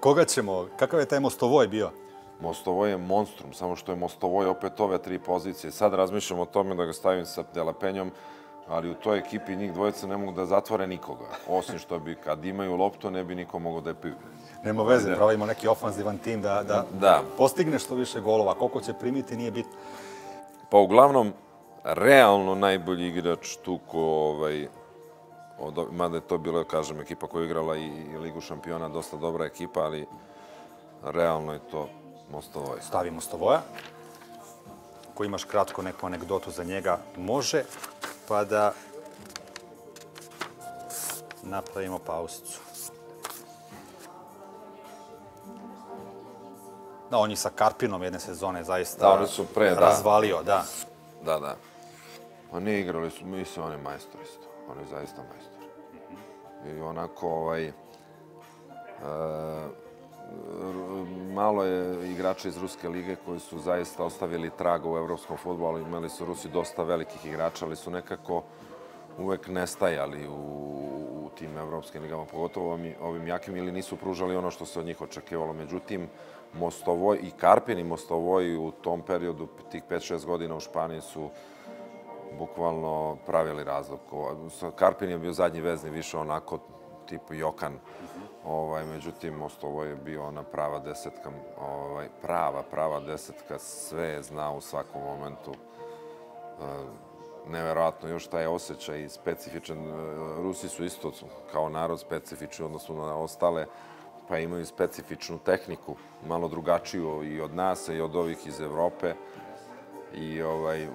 Koga ćemo, kakav je taj Mostovoj bio? Mostovoj je monstrum, samo što je Mostovoj opet ove 3 pozicije. Sad razmišljam o tome da ga stavim sa De La Penjom, ali u toj ekipi njih dvojica ne mogu da zatvore nikoga. Osim što bi, kad imaju loptu, ne bi niko mogao da je piju. Nema veze, pravimo neki ofanzivan tim da postigne što više golova. Koliko će primiti, nije bitno. Pa uglavnom, realno najbolji igrač tu ko... Mada je to bila, kažem, ekipa koja je igrala i Ligu šampiona, dosta dobra ekipa, ali realno je to Mostovoj. Stavi Mostovoja. Ako imaš kratko neku anegdotu za njega, može. Pa da napravimo pauzicu. Da, on je sa Karpinom jedne sezone zaista razvalio. Da, da. Pa ne igrali su, mislim, on je majstor isto. On je zaista majstor. I onako, malo je igrača iz Ruske lige koji su zaista ostavili traga u evropskom fudbalu. Imali su Rusi dosta velikih igrača, ali su nekako uvek nestajali u tim evropskim ligama, pogotovo ovim jakim, ili nisu pružali ono što se od njih očekivalo. Međutim, Mostovoj i Karpin i Mostovoj u tom periodu, tih 5-6 godina u Španiji, su bukvalno pravili razliku. Karpin je bio zadnji vezni, više onako tipu Jokan. Međutim, Mostovoj je bio ona prava desetka, sve je znao u svakom momentu. Neverovatno još taj osjećaj i specifičan. Rusi su isto kao narod specifični odnosno na ostale, pa imaju specifičnu tehniku, malo drugačiju i od nas i od ovih iz Evrope. I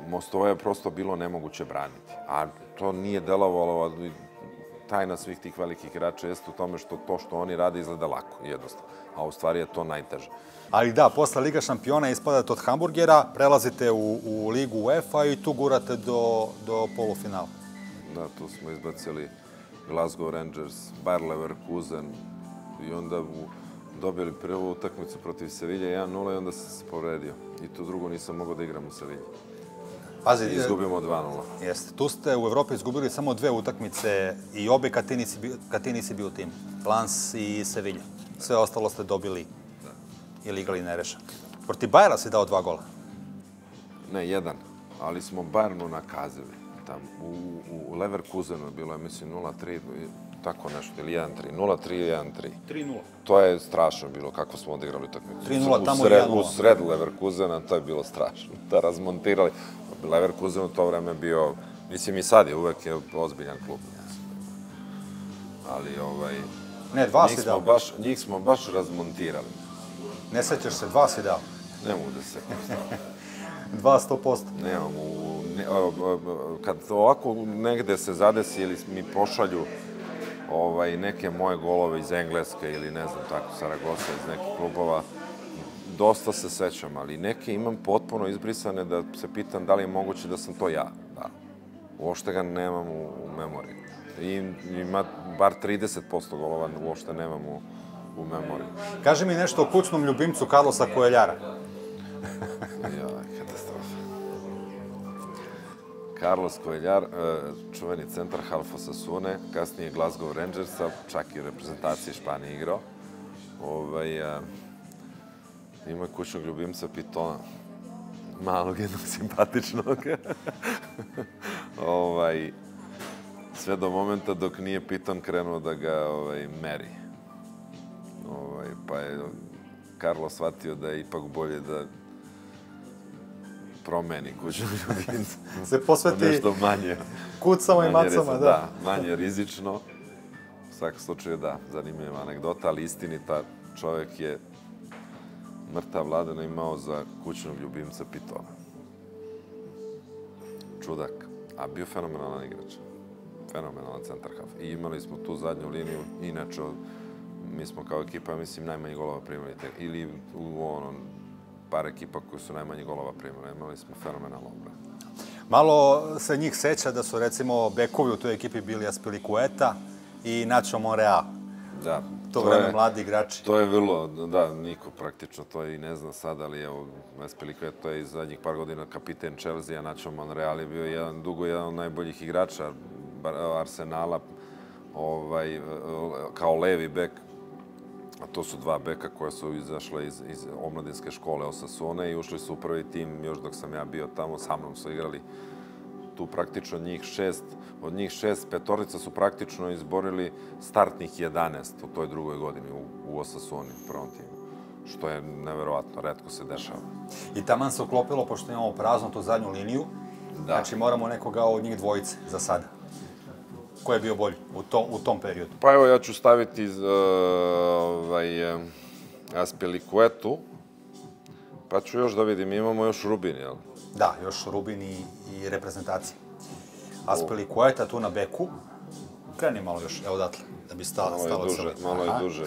Mostovo je prosto bilo nemoguće braniti. A to nije delovalo, tajna svih tih velikih igrača jeste u tome što to što oni rade izgleda lako, jednostavno. A u stvari je to najteže. Ali da, posle Liga šampiona ispadate od Hamburgera, prelazite u Ligu UEFA i tu gurate do polufinala. Da, tu smo izbacili Glasgow Rangers, Bayer Leverkusen i onda dobili prvu utakmicu protiv Sevilje 1-0 i onda sam se povredio. I tu drugo nisam mogao da igram u Sevilji. Pazi, izgubimo 2-0. Jeste. Tu ste u Evropi izgubili samo dve utakmice i obe kad ti nisi bio u timu. Lens i Sevilja. Sve ostalo ste dobili ili igrali nerešeno. Protiv Bajera si dao 2 gola? Ne, 1. Ali smo Bajernu nakazili. U Leverkusenu je bilo, mislim, 0-3, tako nešto, ili 1-3. 0-3, 1-3. 3-0. To je strašno bilo kako smo odigrali utakmicu. 3-0, tamo 1-0. U sred Leverkusena to je bilo strašno. Da, razmontirali. Leverkusen u to vreme je bio, mislim i sad je uvek je ozbiljan klub. Ali ne, 2 si dao. Njih smo baš razmontirali. Ne sećaš se, 2 si dao? Ne mogu da se sećam. 200%? Nemam. Kad ovako negde se zadesi ili mi pošalju neke moje golove iz Engleske ili ne znam tako, Saragossa, iz nekih klubova, dosta se sećam, ali neke imam potpuno izbrisane da se pitam da li je moguće da sam to ja. Uopšte ga nemam u memoriji. Ima bar 30% golova uopšte nemam u memoriji. Kaži mi nešto o kućnom ljubimcu Carlosa Coelhara. Katastrofa. Carlos Coelhar, čuveni centar Halfa Sasune, kasnije Glasgow Rangersa, čak i u reprezentaciji Španije igrao. Ima kućnog ljubimca pitona, malog jednog simpatičnog. Sve do momenta dok nije piton krenuo da ga meri. Pa je Karlo shvatio da je ipak bolje da promeni kućnog ljubimca. Se posveti kucama i macama, da. Manje rizično. U svakom slučaju, da, zanimljiva anegdota, ali istinita. Čovjek je mrtav Vladana imao za kućnog ljubimca pitona. Čudak, a bio fenomenalan igrač. Fenomenalan centar half. I imali smo tu zadnju liniju, inače mi smo kao ekipa, mislim, najmanje golova primili. Ili u par ekipa koji su najmanje golova primili. Imali smo fenomenalno obranu. Malo se njih seća da su, recimo, bekovi u toj ekipi bili Aspilicueta i Nacho Monreal. Da. To vreme mladi igrači. To je vrlo, da, niko praktično to i ne zna sad, ali evo, Aspilicueta, to je iz zadnjih par godina kapiten Chelsea, Nacho Monreal je bio jedan od najboljih igrača Arsenala, kao levi bek. A to su dva beka koja su izašle iz omladinske škole Osasune i ušli su u prvi tim još dok sam ja bio tamo, sa mnom su igrali. Tu praktično od njih šest petornica su praktično izborili startnih 11 u toj drugoj godini u Osasuni, prvom timu. Što je neverovatno, retko se dešava. I taman se uklopilo, pošto imamo praznu tu zadnju liniju, znači moramo nekoga od njih dvojice za sada. Ko je bio bolji u tom periodu? Pa evo, ja ću staviti Aspilicuetu, pa ću još da vidim, imamo još Rubin, jel? Da, još Rubin i reprezentacija. Aspilicueta tu na beku. Kreni malo još, evo odatle, da bi stalo sve. Malo je duže.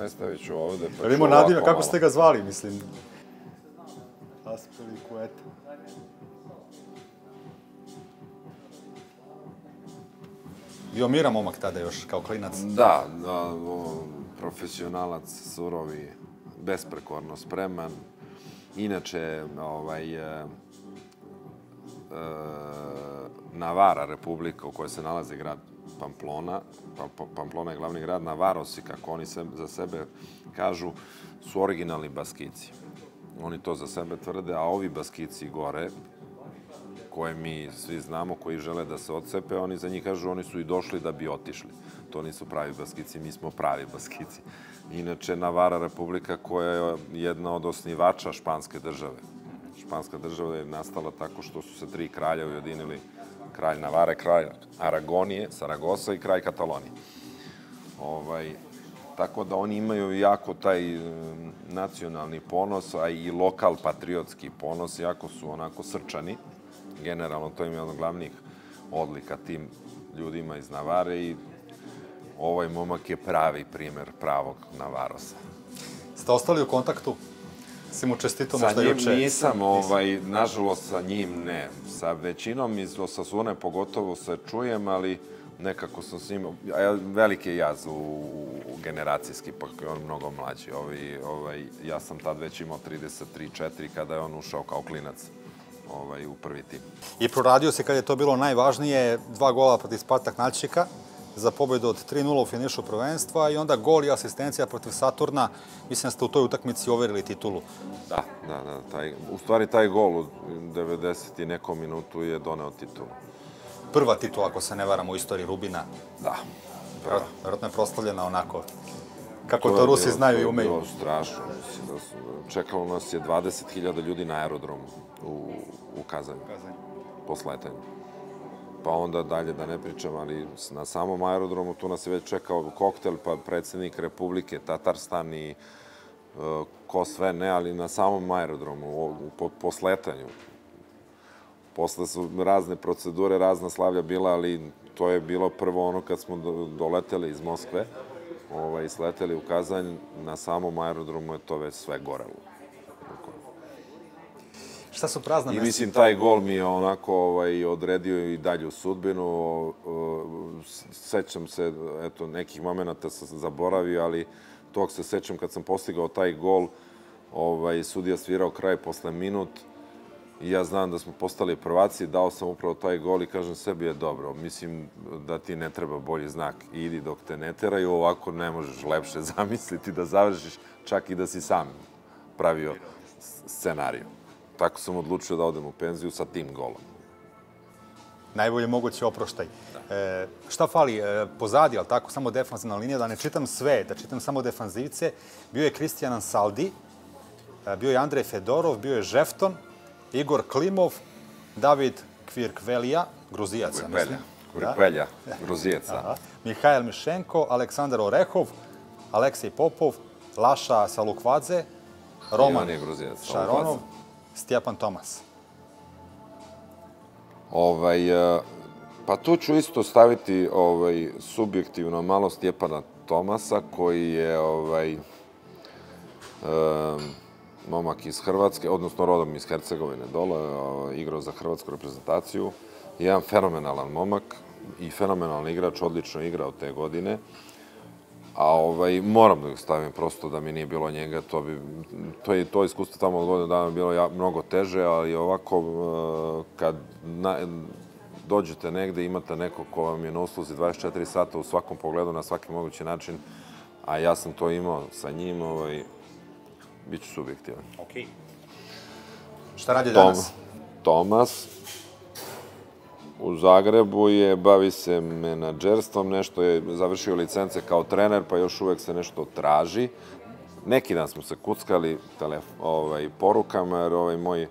Nestaviću ovde. Imamo nadimno, kako ste ga zvali, mislim? Aspelikueta. Bio mira momak tada još, kao klinac? Da, profesionalac, surovi, besprekorno spreman. Inače, Navara, republika u kojoj se nalazi grad Pamplona, Pamplona je glavni grad, Navarosi, kako oni za sebe kažu, su originalni Baskici. Oni to za sebe tvrde, a ovi Baskici gore, koje mi svi znamo, koji žele da se odcepe, oni za njih kažu oni su i došli da bi otišli. To nisu pravi Baskici, mi smo pravi Baskici. Inače, Navara republika koja je jedna od osnivača španske države. Španska država je nastala tako što su se tri kralja ujedinili, kralj Navare, kralj Aragonije, Saragosa i kralj Katalonije. Tako da oni imaju jako taj nacionalni ponos, a i lokal patriotski ponos, jako su onako srčani. Generalno, to im je od glavnih odlika tim ljudima iz Navare i ovaj momak je pravi primjer pravog Navarosa. Ste ostali u kontaktu? Si mu čestito možda juče? Sa njim nisam, nažalost sa njim ne. Sa većinom iz Osasune pogotovo se čujem, ali nekako sam s njim... Velik je jaz u generacijski, ipak je on mnogo mlađi. Ja sam tad već imao 33-4 kada je on ušao kao klinac u prvi tim. I proradio se kada je to bilo najvažnije, 2 gola protiv Spartak Nalčika za pobjedu od 3:0 u finišu prvenstva i onda gol i asistencija protiv Saturna. Mislim da ste u toj utakmici overili titulu. Da, u stvari taj gol u 90 i nekom minutu je doneo titulu. Prva titula, ako se ne varam, u istoriji Rubina. Da. Vjerojatno je proslavljena onako kako to Rusi znaju i umeju. To je bilo strašno. Čekalo nas je 20.000 ljudi na aerodromu u Kazanju, po sletanju. Pa onda dalje da ne pričam, ali na samom aerodromu tu nas je već čekao koktel, pa predsjednik Republike, Tatarstan i ko sve ne, ali na samom aerodromu, po sletanju. Posle su razne procedure, razna slavlja bila, ali to je bilo prvo ono kad smo doleteli iz Moskve, i sleteli u Kazanj, na samom aerodromu je to već sve gorelo. Šta su prazna mesta? I mislim, taj gol mi je onako odredio i dalju sudbinu. Sećam se, eto, nekih momenta sam zaboravio, ali tog se sećam kad sam postigao taj gol, sudija svirao kraj posle minut i ja znam da smo postali prvaci, dao sam upravo taj gol i kažem sebi je dobro. Mislim da ti ne treba bolji znak. Idi dok te ne teraju, ovako ne možeš lepše zamisliti da završiš, čak i da si sam pravio scenariju. Tako sam odlučio da odem u penziju sa tim golom. Najbolje mogući oproštaj. Šta fali pozadi, ali tako, samo defanzivna linija, da ne čitam sve, da čitam samo defanzivce. Bio je Kristijan Ansaldi, bio je Andrej Fedorov, bio je Žefton, Igor Klimov, David Kvirkvelija, Gruzijaca, mislim. Kvirkvelja, Gruzijaca. Mihajl Mišenko, Aleksandar Orehov, Aleksej Popov, Laša Salukvadze, Roman Šaronov, Stjepan Tomas. Pa tu ću isto staviti subjektivno malo Stjepana Tomasa, koji je momak iz Hrvatske, odnosno rodom iz Hercegovine dole, igrao za hrvatsku reprezentaciju. Jedan fenomenalan momak i fenomenalni igrač, odlično igrao te godine. A moram da ga stavim prosto da mi nije bilo njega. To iskustvo tamo od godine dana je bilo mnogo teže, ali ovako kad dođete negde imate neko ko vam je na usluzi 24 sata u svakom pogledu, na svaki mogući način, a ja sam to imao sa njim, biću subjektivan. Ok. Šta radi danas? Tomas. U Zagrebu je, bavi se menadžerstvom, nešto je završio licence kao trener, pa još uvek se nešto traži. Neki dan smo se kuckali porukama, jer moj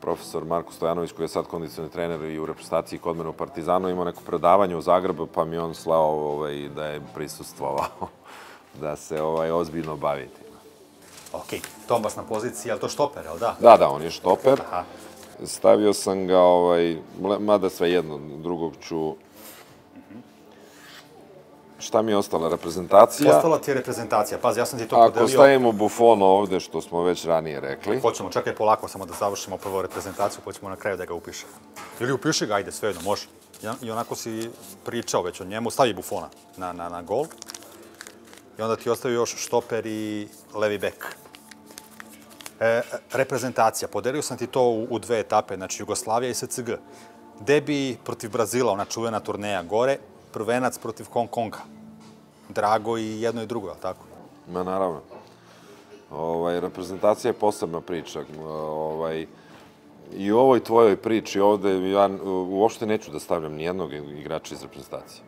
profesor Marko Stojanović, koji je sad kondicioni trener i u reprezentaciji kod mene u Partizanu, imao neko predavanje u Zagrebu, pa mi on slao da je prisustvovao, da se ozbiljno baviti. Ok, Tomas na poziciji, je li to štoper, je li da? Da, on je štoper. Stavio sam ga, mada sve jedno, drugog ću... Šta mi je ostala reprezentacija? Ostala ti je reprezentacija. Pazi, ja sam ti to podelio. Ako stavimo Buffon ovdje, što smo već ranije rekli. Hoćemo, čekaj polako samo da završimo prvo reprezentaciju, pa ćemo na kraju da ga upišemo. Ili upiši ga, ajde, svejedno, može. I onako si pričao već o njemu. Stavi Buffona na gol. I onda ti ostavi još štoper i levi bek. Reprezentacija. Podelio sam ti to u dve etape, znači Jugoslavija i SCG. Debi protiv Brazila, ona čuvena turneja gore, prvenac protiv Hong Konga. Drago i jedno i drugo, ali tako? Ma, naravno. Reprezentacija je posebna priča. I u ovoj tvojoj priči ovde, ja uopšte neću da stavljam nijednog igrača iz reprezentacije.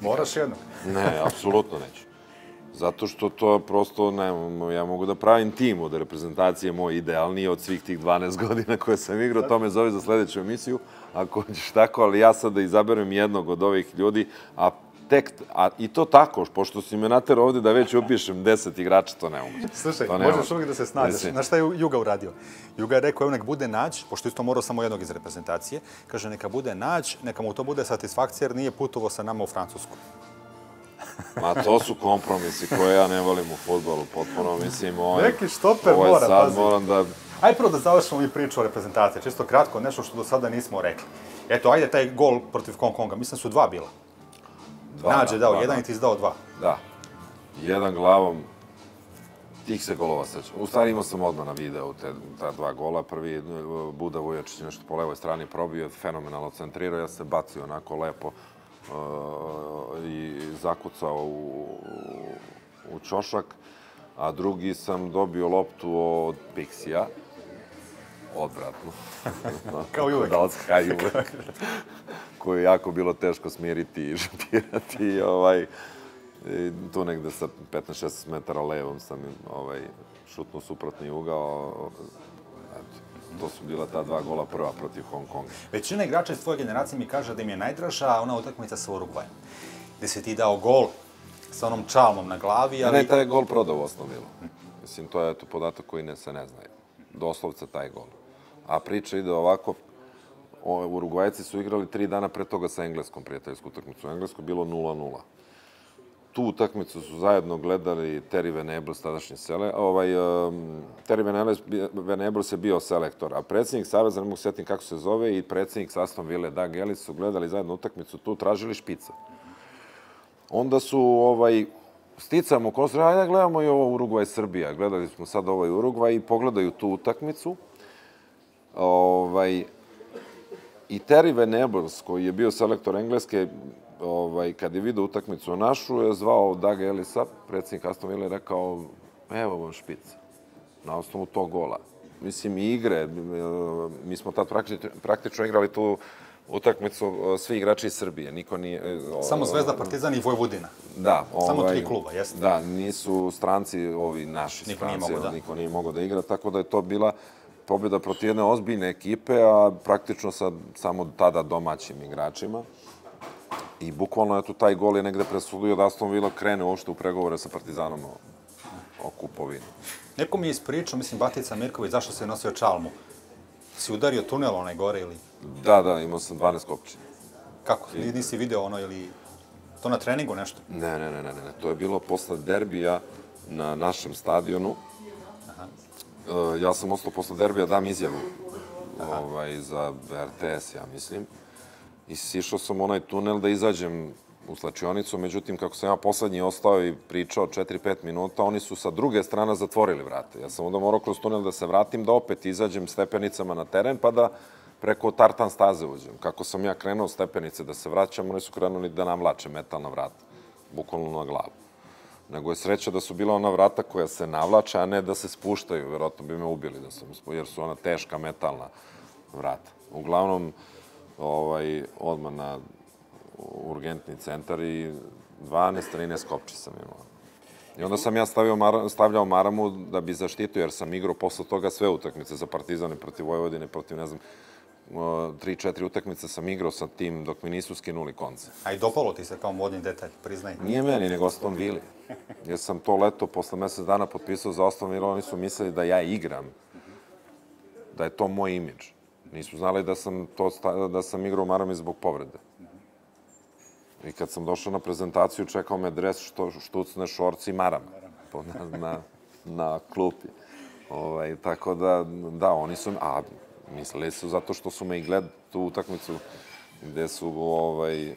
Moraš jednog? Ne, apsolutno neću. Zato što to prosto, ja mogu da pravim tim od reprezentacije, moj idealniji od svih tih 12 godina koje sam igrao, to me zove za sljedeću emisiju, ako hoćeš tako, ali ja sad da izaberem jednog od ovih ljudi, a i to tako, pošto si me naterao ovdje da već upišem 10 igrača, to ne mogu. Slušaj, možeš uvijek da se snađaš. Znaš šta je Juga uradio? Juga je rekao, nek bude Nađ, pošto isto morao samo jednog iz reprezentacije, kaže neka bude Nađ, neka mu to bude satisfakcija jer nije putovo sa nama u Francusku. Ma, to su kompromisi koje ja ne volim u fudbalu potpuno, mislim, neki štoper mora, pazi. Ajde prvo da završimo mi priču o reprezentaciji, čisto kratko, nešto što do sada nismo rekli. Eto, ajde taj gol protiv Hong Konga, mislim su dva bila. Nađe dao jedan i ti izdao dva. Da, jedan glavom, tih se golova sreća. U stvari imao sam odmah na video ta dva gola, prvi Buda Vujočić nešto po levoj strani probio, fenomenalno centrirao, ja se bacio onako lepo i zakucao u čošak, a drugi sam dobio loptu od Pixija. Odvratno. Kao i uvek. Kao i uvek. Koju je jako bilo teško smiriti i žutirati. Tu negde sa 15-16 metara levom sam šutnuo suprotni ugao. To su bila ta dva gola prva protiv Hong Konga. Većina igrača iz tvoje generacije mi kaže da im je najdraža ona utakmica sa Urugvajem. Gde si ti dao gol sa onom čalmom na glavi, ali... Ne, taj je gol prodavosno bilo. Mislim, to je podatak koji se ne znaju. Doslovce taj gol. A priča ide ovako, Urugvajci su igrali 3 dana pre toga sa Engleskom prijateljsku utakmicu. U Engleskoj bilo 0-0. Tu utakmicu su zajedno gledali Terry Venables, tadašnji selektor. Terry Venables je bio selektor, a predsjednik saveza, ne mogu sjetiti kako se zove, i predsjednik Aston Ville, Doug Ellis, su gledali zajedno utakmicu, tu tražili špica. Onda su sticamo u konstru, ajde gledamo i ovo Urugvaj-Srbija. Gledali smo sad ovaj Urugvaj i pogledaju tu utakmicu. I Terry Venables, koji je bio selektor Engleske, kad je vidio utakmicu našu, je zvao Daga Elisa, predsjednik Aston Villa, i rekao, evo vam špica, na osnovu tog gola. Mislim, i igre, mi smo tad praktično igrali tu utakmicu svi igrači iz Srbije, niko nije... Samo Zvezda, Partizan i Vojvodina. Da. Samo 3 kluba, jeste? Da, nisu stranci, ovi naši stranci, niko nije mogao da igra, tako da je to bila pobjeda protiv jedne ozbiljne ekipe, a praktično sa samo tada domaćim igračima. I bukvalno, eto, taj gol je negde presudio da Aston Villa krene uopšte u pregovore sa Partizanom o kupovini. Neko mi je ispričao, mislim, Batica Mirković, zašto se je nosio čalmu? Si udario tunel onaj gore ili... Da, da, imao sam 12 kopčina. Kako? Nisi video ono ili... To na treningu nešto? Ne, ne, ne, ne. To je bilo posle derbija na našem stadionu. Ja sam ostao posle derbija, dam izjavu za RTS, ja mislim. I sišao sam u onaj tunel da izađem u slačionicu, međutim, kako sam ja poslednji ostao i pričao 4-5 minuta, oni su sa druge strane zatvorili vrate. Ja sam onda morao kroz tunel da se vratim, da opet izađem stepenicama na teren, pa da preko tartan staze uđem. Kako sam ja krenuo stepenice da se vraćam, oni su krenuli da navlače metalna vrata, bukvalno na glavu. Nego je sreća da su bila ona vrata koja se navlače, a ne da se spuštaju. Vjerojatno bi me ubili jer su ona teška metalna vrata. Uglavnom, odmah na urgentni centar i 12-13 kopči sam imao. I onda sam ja stavljao maramu da bi zaštitio, jer sam igrao posle toga sve utakmice za Partizane, protiv Vojvodine, protiv, ne znam, 3-4 utakmice sam igrao sa tim dok mi nisu skinuli konce. A i dopalo ti se kao modni detalj, priznaj? Nije meni, nego Aston Villa. Jer sam to leto posle mesec dana potpisao za Aston Villa, oni su mislili da ja igram, da je to moj imidž. Nisu znali da sam igrao u marami zbog povrede. I kad sam došao na prezentaciju, čekao me dres, štucne, šorci i marama na klupi. Tako da, da, oni su... A, mislili su zato što su me i gledali tu utakmicu gde su,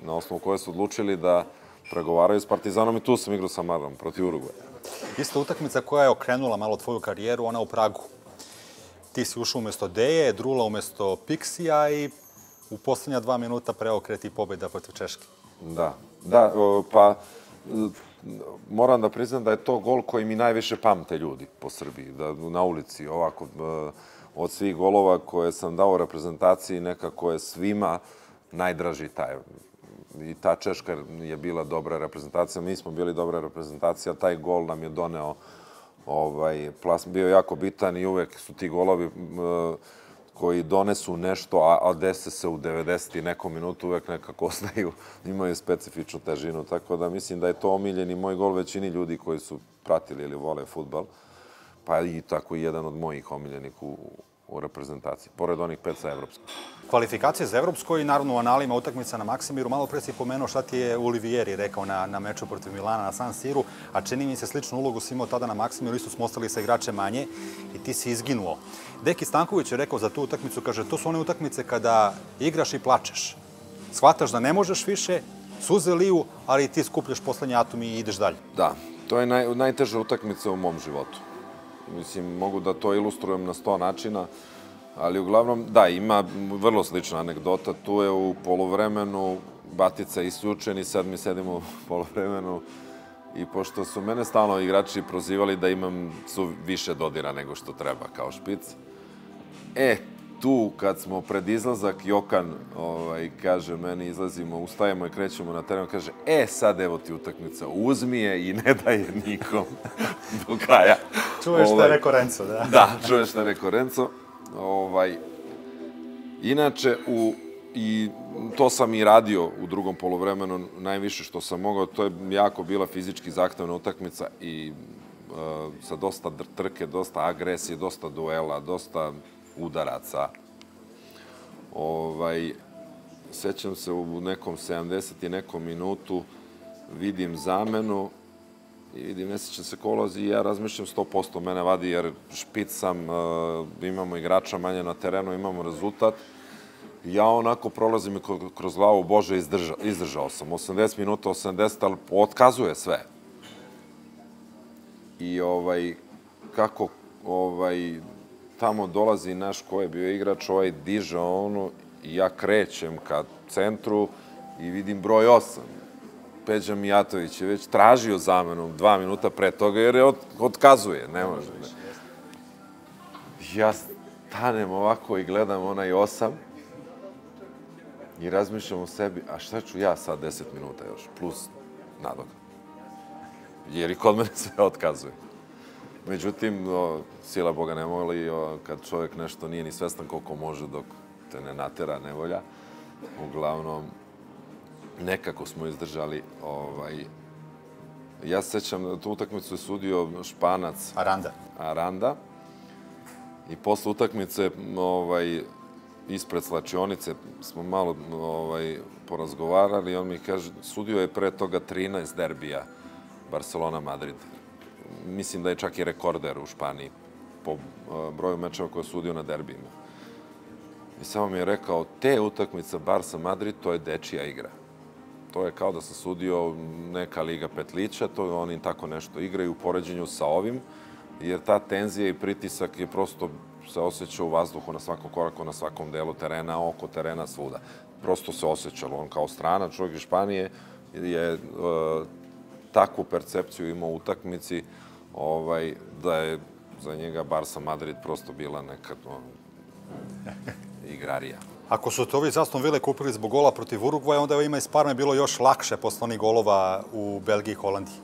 na osnovu koje su odlučili da pregovaraju s Partizanom i tu sam igrao sa marom protiv Urugvaja. Isto utakmica koja je okrenula malo tvoju karijeru, ona u Pragu. Ti si ušao umjesto Deje, Drula umjesto Piksija i u posljednja 2 minuta preokret i pobjeda protiv Češke. Da, da, pa moram da priznam da je to gol koji mi najviše pamte ljudi po Srbiji, na ulici, ovako, od svih golova koje sam dao u reprezentaciji, nekako je svima najdraži taj. I ta Češka je bila dobra reprezentacija, mi smo bili dobra reprezentacija, taj gol nam je doneo, bio jako bitan i uvek su ti golovi koji donesu nešto, a dese se u 90. nekom minutu, uvek nekako ostaju, imaju specifičnu težinu. Tako da mislim da je to omiljeni moj gol većini ljudi koji su pratili ili vole futbal, pa i tako jedan od mojih omiljenih u reprezentaciji, pored onih 5 sa Evropskom. Kvalifikacije za Evropsko i naravno u analima utakmica na Maksimiru. Malo pre si pomenuo šta ti je Olivieri rekao na meču protiv Milana na San Siru, a čini mi se sličnu ulogu si imao tada na Maksimiru, isto smo ostali sa igrače manje i ti si izginuo. Deki Stanković je rekao za tu utakmicu, kaže, to su one utakmice kada igraš i plačeš. Shvataš da ne možeš više, suze liju, ali ti skupljaš poslednji atom i ideš dalje. Da, to je najteža utakmica u mom životu. Mislim, mogu da to ilustrujem na 100 načina, ali uglavnom, da, ima vrlo slična anegdota. Tu je u polovremenu Batica isključen i sad mi sedimo u polovremenu i pošto su mene stalno igrači prozivali da imam više dodira nego što treba kao špic. Tu kad smo pred izlazak, Jokan kaže meni, izlazimo, ustajemo i krećemo na teren, kaže, sad evo ti utakmica, uzmi je i ne daje nikom do kraja. Čuješ da je rekao Renzo, da? Da, čuješ da je rekao Renzo. Inače, to sam i radio u drugom polovremenu, najviše što sam mogao, to je jako bila fizički zahtevna utakmica i sa dosta trke, dosta agresije, dosta duela, dosta udaraca. Sjećam se u nekom 70. i nekom minutu vidim zamenu i vidim, ne sjećam se kolazi i ja razmišljam 100% mene vadi jer špic sam, imamo igrača manje na terenu, imamo rezultat. Ja onako prolazim kroz glavu, Bože, izdržao sam. 80 minuta, 80, ali otkazuje sve. I kako tamo dolazi naš ko je bio igrač, ovaj diže ono i ja krećem ka centru i vidim broj 8. Peđa Mijatović je već tražio zamenom 2 minuta pre toga jer je otkazuje, ne može. Ja stanem ovako i gledam onaj 8 i razmišljam o sebi, a šta ću ja sad 10 minuta još, plus nadoknadu. Jer i kod mene sve otkazuje. Međutim, sila Boga ne voli kad čovjek nešto nije ni svestan koliko može dok te ne natera nevolja. Uglavnom, nekako smo izdržali. Ja se sjećam, tu utakmicu je sudio Španac Aranda. I posle utakmice, ispred slačionice, smo malo porazgovarali i on mi kaže, sudio je pre toga 13 derbija Barcelona-Madrid. Mislim da je čak i rekorder u Španiji po broju mečeva koje je sudio na derbijima. I samo mi je rekao, te utakmice Barca-Madrid, to je dečija igra. To je kao da sam sudio neka Liga Petlića, to oni tako nešto igraju u poređenju sa ovim, jer ta tenzija i pritisak je prosto se osjeća u vazduhu na svakom koraku, na svakom delu terena, oko terena, svuda. Prosto se osjećalo. On kao strana, čovjek iz Španije je takvu percepciju imao u utakmici da je za njega Barca Madrid prosto bila neka igrarija. Ako su to ovi iz Aston Ville kupili zbog gola protiv Urugvaja, onda je ima iz Parme bilo još lakše posle onih golova u Belgiji i Holandiji.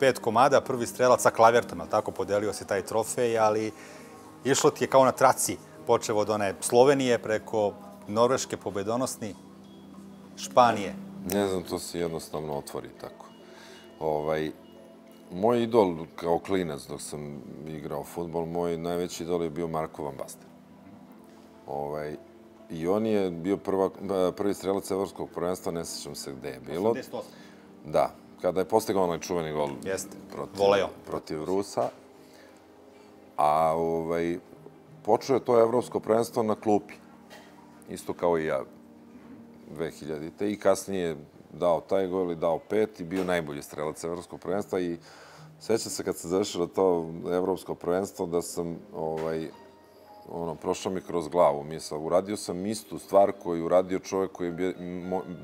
5 komada, prvi strelac sa klavertom, ali tako podelio si taj trofej, ali išlo ti je kao na traci, počeo od one Slovenije preko Norveške pobedonosni Španije. Ne znam, to se jednostavno otvori tako. Moj idol kao klinac dok sam igrao futbol, moj najveći idol je bio Marko van Basten. I on je bio prvi strelac evropskog prvenstva, ne sjećam se gde je bilo. 88. Da, kada je postigao onaj čuveni gol protiv Rusa. A počeo je to evropsko prvenstvo na klupi. Isto kao i ja, 2000-te. I kasnije dao taj gol i dao pet i bio najbolji strelac evropskog prvenstva. I sjećam se kad se završilo to evropsko prvenstvo da sam... prošao mi kroz glavu misao. Uradio sam istu stvar koju je uradio čovjek koji je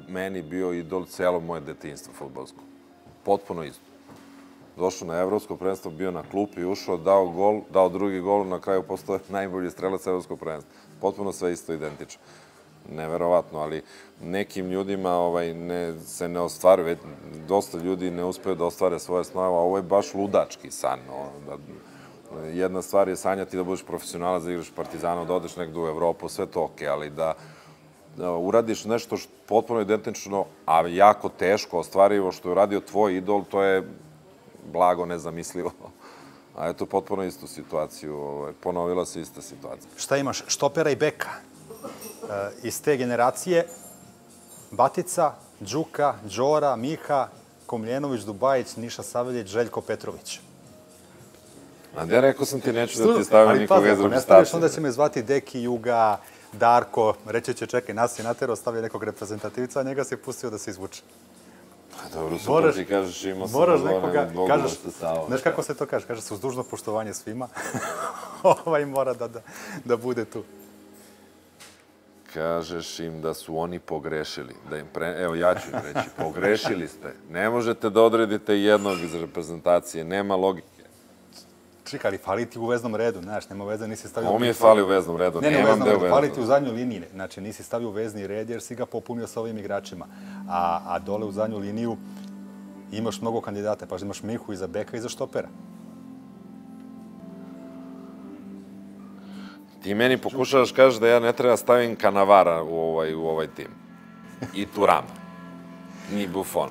meni bio idol cijelo moje detinjstvo fudbalsko. Potpuno isto. Došao na evropsko prvenstvo, bio na klupi, ušao, dao gol, dao drugi gol, na kraju postao najbolji strelac evropskog prvenstva. Potpuno sve isto identično. Neverovatno, ali nekim ljudima se ne ostvaruje. Dosta ljudi ne uspeju da ostvare svoje snove, a ovo je baš ludački san. Jedna stvar je sanjati da budeš profesionalac, da igraš Partizana, da odeš negdje u Evropu, sve to okej, ali da uradiš nešto potpuno identično, a jako teško, ostvarivo, što je uradio tvoj idol, to je blago nezamislivo. A eto, potpuno istu situaciju, ponovila se ista situacija. Šta imaš? Štopera i beka. Iz te generacije, Batica, Đuka, Đora, Miha, Komljenović, Dubajić, Niša Saveljić, Željko Petrović. Ja rekao sam ti, neću da ti stavim nikoga iz reprezentacije. Ali pa, onda će me zvati Deki, Juga, Darko. Reći će, čekaj, nas je natero, stavio nekog reprezentativica, a njega si pustio da se izvuče. Dobro, super ti kažeš, imao sam odvoren, mogu da se stavao. Znaš kako se to kaže? Kaže se, uz dužno poštovanje svima. Ovaj mora da bude tu. Kažeš im da su oni pogrešili. Evo, ja ću im reći, pogrešili ste. Ne možete da odredite jednog iz reprezentacije, nema logike. Čekali, fali ti u veznom redu, znaš, nema veze, nisi stavio... On mi je fali u veznom redu, nemam gde u veznom. Fali ti u zadnju liniju, znači nisi stavio u vezni red jer si ga popunio sa ovim igračima. A dole u zadnju liniju imaš mnogo kandidata, pa imaš Mihu iza beka i za štopera. Ti meni pokušavaš kažeš da ja ne treba stavim Kanavara u ovaj tim. I Turama. Ni Buffon.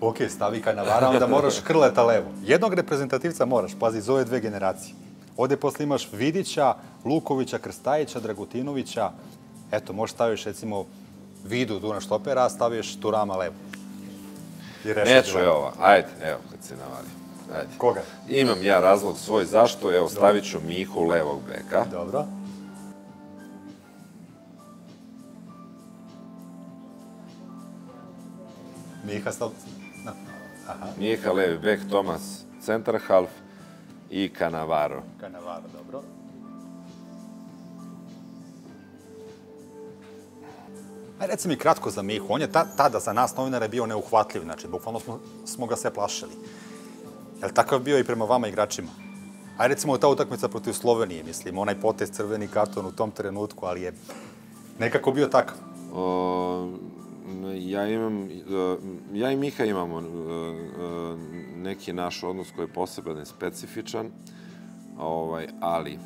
Ok, stavi Kanavara, onda moraš Krleta levo. Jednog reprezentativca moraš, pazi, iz ove dve generacije. Ovdje posle imaš Vidića, Lukovića, Krstajića, Dragutinovića. Eto, možeš staviš, recimo, Vidu tu na štopera, staviš Turama levo. Neću, evo, ajde, evo, kad si navali. Koga? Imam ja razlog svoj zašto, evo, stavit ću Mihu levog beka. Dobro. Miha stav... Miha, levi bek, Tomas, centar half i Kanavaro. Kanavaro, dobro. Ajde, reci mi kratko za Mihu. On je tada za nas novinara bio neuhvatljiv, znači, bukvalno smo ga sve plašili. Je li takav bio i prema vama igračima? Ajde, recimo, ta utakmica protiv Slovenije, mislim, onaj potez crveni karton u tom trenutku, ali je nekako bio takav. Ja i Miha imamo neki naš odnos koji je poseban i specifičan, ali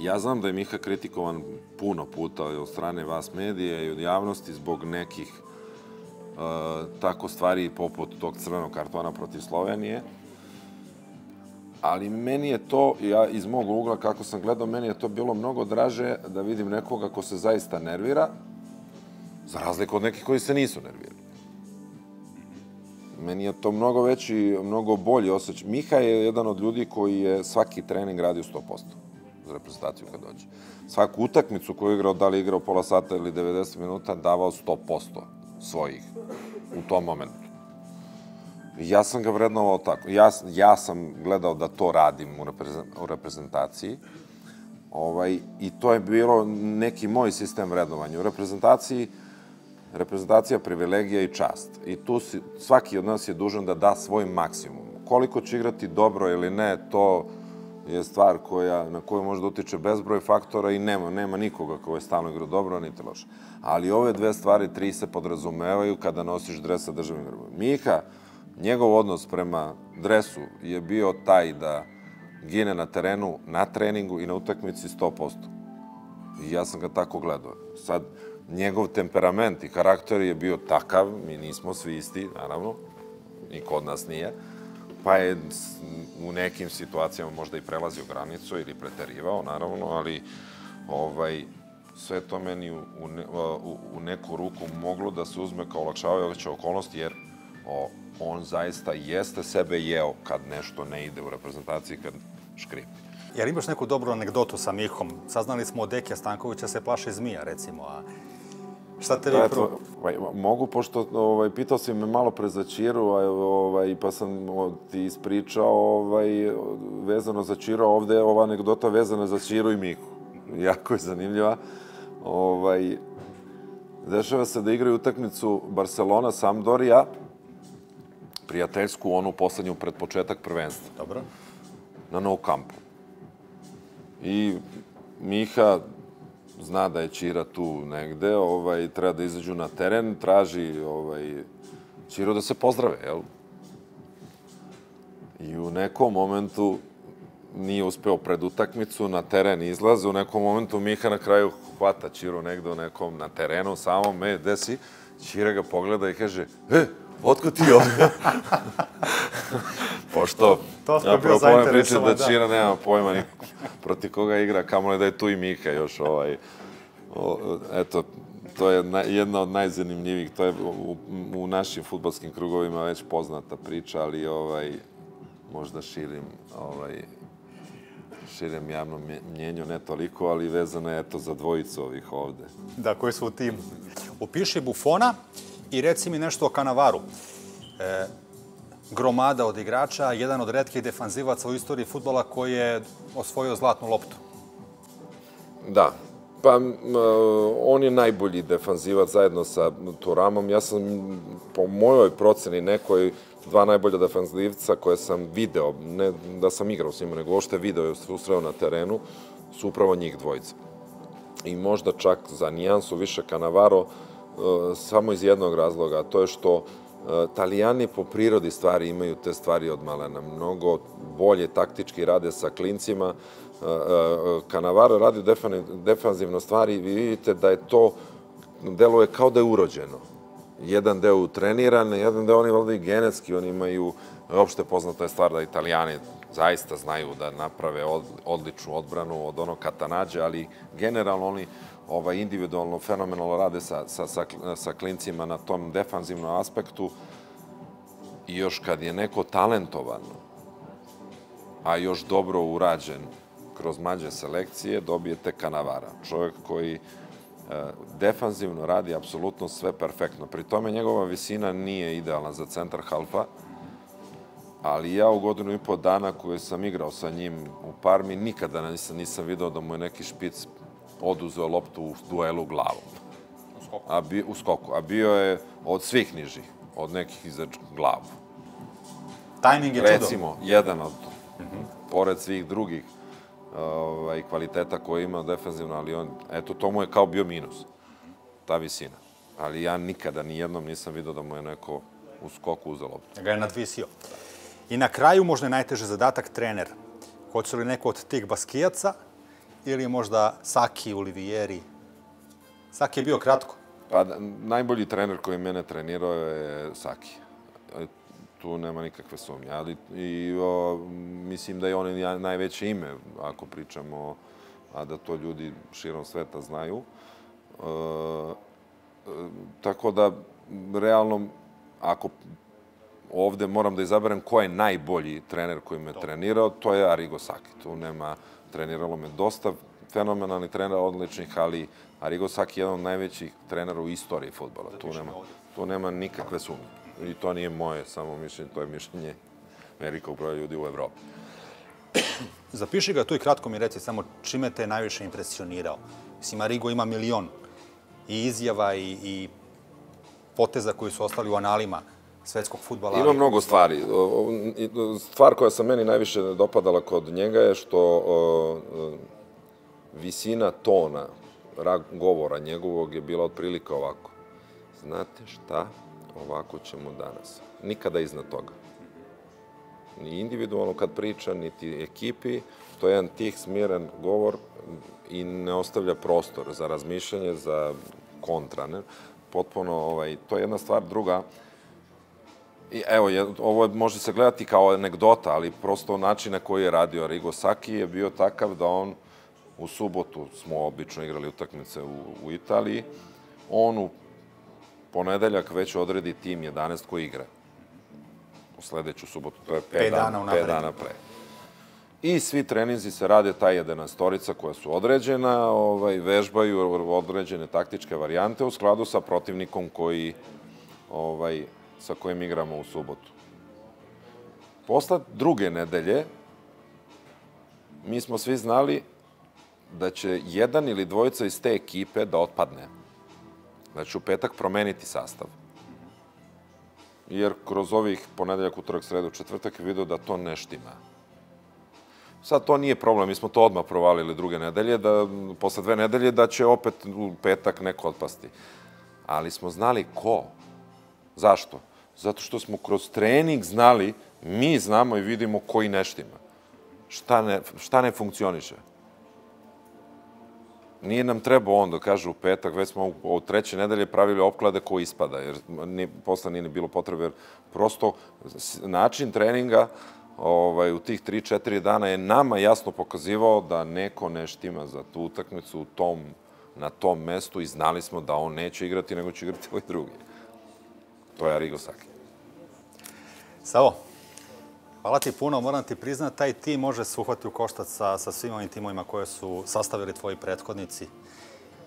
ja znam da je Miha kritikovan puno puta od strane vas medija i od javnosti zbog nekih tako stvari poput tog crvenog kartona protiv Slovenije. Ali meni je to, ja iz mog ugla kako sam gledao, meni je to bilo mnogo draže da vidim nekoga ko se zaista nervira, za razliku od nekih koji se nisu nervirali. Meni je to mnogo veći, mnogo bolji osjećaj. Miha je jedan od ljudi koji je svaki trening radio 100% za reprezentaciju kad dođe. Svaku utakmicu koju je igrao, da li je igrao pola sata ili 90 minuta, davao 100% svojih u tom momentu. Ja sam ga vrednovao tako. Ja sam gledao da to radim u reprezentaciji. I to je bilo neki moj sistem vrednovanja. U reprezentaciji reprezentacija, privilegija i čast. I tu svaki od nas je dužan da da svoj maksimum. Koliko će igrati dobro ili ne, to je stvar na koju može da utiče bezbroj faktora i nema nikoga koji je stalno igrao dobro, niti loše. Ali ove dve stvari, tri se podrazumevaju kada nosiš dres sa državnim grbom. Miha, njegov odnos prema dresu je bio taj da gine na terenu, na treningu i na utakmici 100%. I ja sam ga tako gledao. Sad, njegov temperament i karakter je bio takav, mi nismo svi isti, naravno, niko od nas nije, pa je u nekim situacijama možda i prelazio granicu ili preterivao, naravno, ali sve to meni u neku ruku moglo da se uzme kao olakšavajuća okolnost, jer on zaista jeste sebe jeo kad nešto ne ide u reprezentaciji, kad škripi. Jer imaš neku dobru anegdotu sa Mihom? Saznali smo od Dekija Stankovića se plaši zmija, recimo. Šta te vi prvo... Mogu, pošto pitao si me malo pre za Čiru, pa sam ti ispričao vezano za Čiru. Ovde je ova anegdota vezana za Čiru i Mihu. Jako je zanimljiva. Dešava se da igraju utakmicu Barcelona-Sampdorija, prijateljsku, onu poslednju pred početak prvenstva. Dobro. Na Nou Campu. I Miha zna da je Čira tu negde, treba da izađu na teren, traži Čiru da se pozdrave, jel? I u nekom momentu nije uspeo pred utakmicu, na teren izlaze, u nekom momentu Miha na kraju hvata Čiru negde u nekom na terenu, samom, gde si? Čira ga pogleda i kaže, otko ti ovdje? Pošto, napravo po ovoj priče da Čira nema pojma proti koga igra, kamo ne da je tu i Mika još ovaj... Eto, to je jedna od najzanimljivijih, to je u našim futbalskim krugovima već poznata priča, ali možda širim javno mnjenju, ne toliko, ali vezano je za dvojicu ovih ovde. Da, koji su u timu. Upiši Buffona i reci mi nešto o Cannavaru. Gromada od igrača, jedan od retkih defanzivaca u istoriji futbola koji je osvojio zlatnu loptu. Da, pa on je najbolji defanzivac zajedno sa Turamom. Ja sam, po mojoj proceni, nekoj dva najbolja defanzivca koje sam video, ne da sam igrao s njima, nego ošte video i susreo na terenu, su upravo njih dvojica. I možda čak za nijansu više Cannavaro samo iz jednog razloga, a to je što Italijani po prirodi stvari imaju te stvari od malena. Mnogo bolje taktički rade sa klincima. Cannavaro radi defanzivno stvari i vi vidite da je to, deluje kao da je urođeno. Jedan deo utreniran, jedan deo oni valjda i genetski, oni imaju, opšte poznata je stvar da Italijani zaista znaju da naprave odličnu odbranu od onog katanađa, ali generalno oni individualno, fenomenalno rade sa klincima na tom defanzivnom aspektu. I još kad je neko talentovan, a još dobro urađen kroz mlađe selekcije, dobijete Cannavara. Čovjek koji defanzivno radi apsolutno sve perfektno. Pri tome njegova visina nije idealna za centar halfa, ali ja u godinu i po dana koju sam igrao sa njim u Parmi nikada nisam video da mu je neki špic oduzeo loptu u duelu glavom. U skoku. A bio je od svih nižih, od nekih iza glavu. Tajming je čudo. Recimo, jedan od, pored svih drugih kvaliteta koje ima defensivno, ali eto, to mu je kao bio minus, ta visina. Ali ja nikada, nijednom nisam vidio da mu je neko u skoku uzeo loptu. Ga je nadvisio. I na kraju možda je najteži zadatak trener. Hoće li neko od tih baskijaca ili možda Saki, Olivieri? Saki je bio kratko. Najbolji trener koji mene trenirao je Saki. Tu nema nikakve sumnje. Mislim da je on najveće ime, ako pričamo, a da to ljudi širom sveta znaju. Tako da, realno, ako ovde moram da izaberem ko je najbolji trener koji me trenirao, to je Arrigo Sacchi. Tu nema... Treniralo me dosta, fenomenalni trener, odličnih, ali Arrigo Sacchi je jedan od najvećih trenera u istoriji fudbala. Tu nema nikakve sumnje. I to nije moje samo mišljenje, to je mišljenje velikog broja ljudi u Evropi. Zapiši ga tu i kratko mi reci samo čime te je najviše impresionirao. Mislim, Arrigo ima milion i izjava i poteza koji su ostali u analima svetskog futbala. Ima mnogo stvari. Stvar koja se meni najviše dopadala kod njega je što visina tona govora njegovog je bila otprilike ovako. Znate šta? Ovako ćemo danas. Nikada iznad toga. Ni individualno kad priča, niti ekipi. To je jedan tih smiren govor i ne ostavlja prostor za razmišljanje, za kontra. Potpuno, to je jedna stvar. Druga, evo, ovo može se gledati kao anegdota, ali prosto način na koji je radio Arrigo Sacchi je bio takav da on U subotu smo obično igrali utakmice u Italiji. On u ponedeljak već odredi tim 11 koji igra. U sljedeću subotu, to je 5 dana pre. I svi treninzi se rade ta 11-orica koja su određena, vežbaju određene taktičke varijante u skladu sa protivnikom sa kojim igramo u subotu. Posle druge nedelje mi smo svi znali da će jedan ili dvojica iz te ekipe da otpadne. Da će u petak promeniti sastav. Jer kroz ovih ponedeljak, utorak, sredu, četvrtak je vidio da to ne štima. Sad to nije problem, mi smo to odmah provalili druge nedelje, posle dve nedelje da će opet u petak neko otpasti. Ali smo znali ko. Zašto? Zato što smo kroz trening znali, mi znamo i vidimo koji ne štima. Šta ne funkcioniše. Nije nam trebao onda, kaže, u petak, već smo od treće nedelje pravili opklade ko ispada, jer posle nije bilo potrebe, jer prosto način treninga u tih 3-4 dana je nama jasno pokazivao da neko ne štima za tu utakmicu na tom mestu i znali smo da on neće igrati, nego će igrati ovaj drugi. To je Arrigo Sacchi. Savo, hvala ti puno. Moram ti priznat, taj tim može se uhvati u koštac sa svim ovim timovima koje su sastavili tvoji prethodnici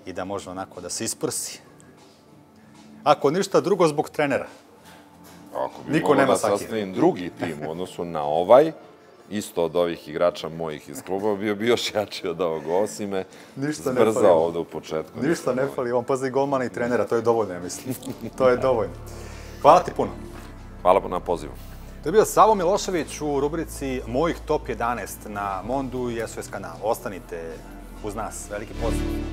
i da može onako da se isprsi. Ako ništa drugo, zbog trenera. Niko nema Sacchija. Ako bi mogao da sastavim drugi tim u odnosu na ovaj, isto od ovih igrača mojih iz kluba, bio još jači od ovog Osime. Zbrzao ovde u početku. Ništa ne fali. On pazi golmana i trenera. To je dovoljno, ja mislim. To je dovoljno. Hvala ti puno. Hvala na pozivu. To je bio Savo Milošević u rubrici Mojih top 11 na Mondu i SOS kanalu. Ostanite uz nas. Veliki pozdrav.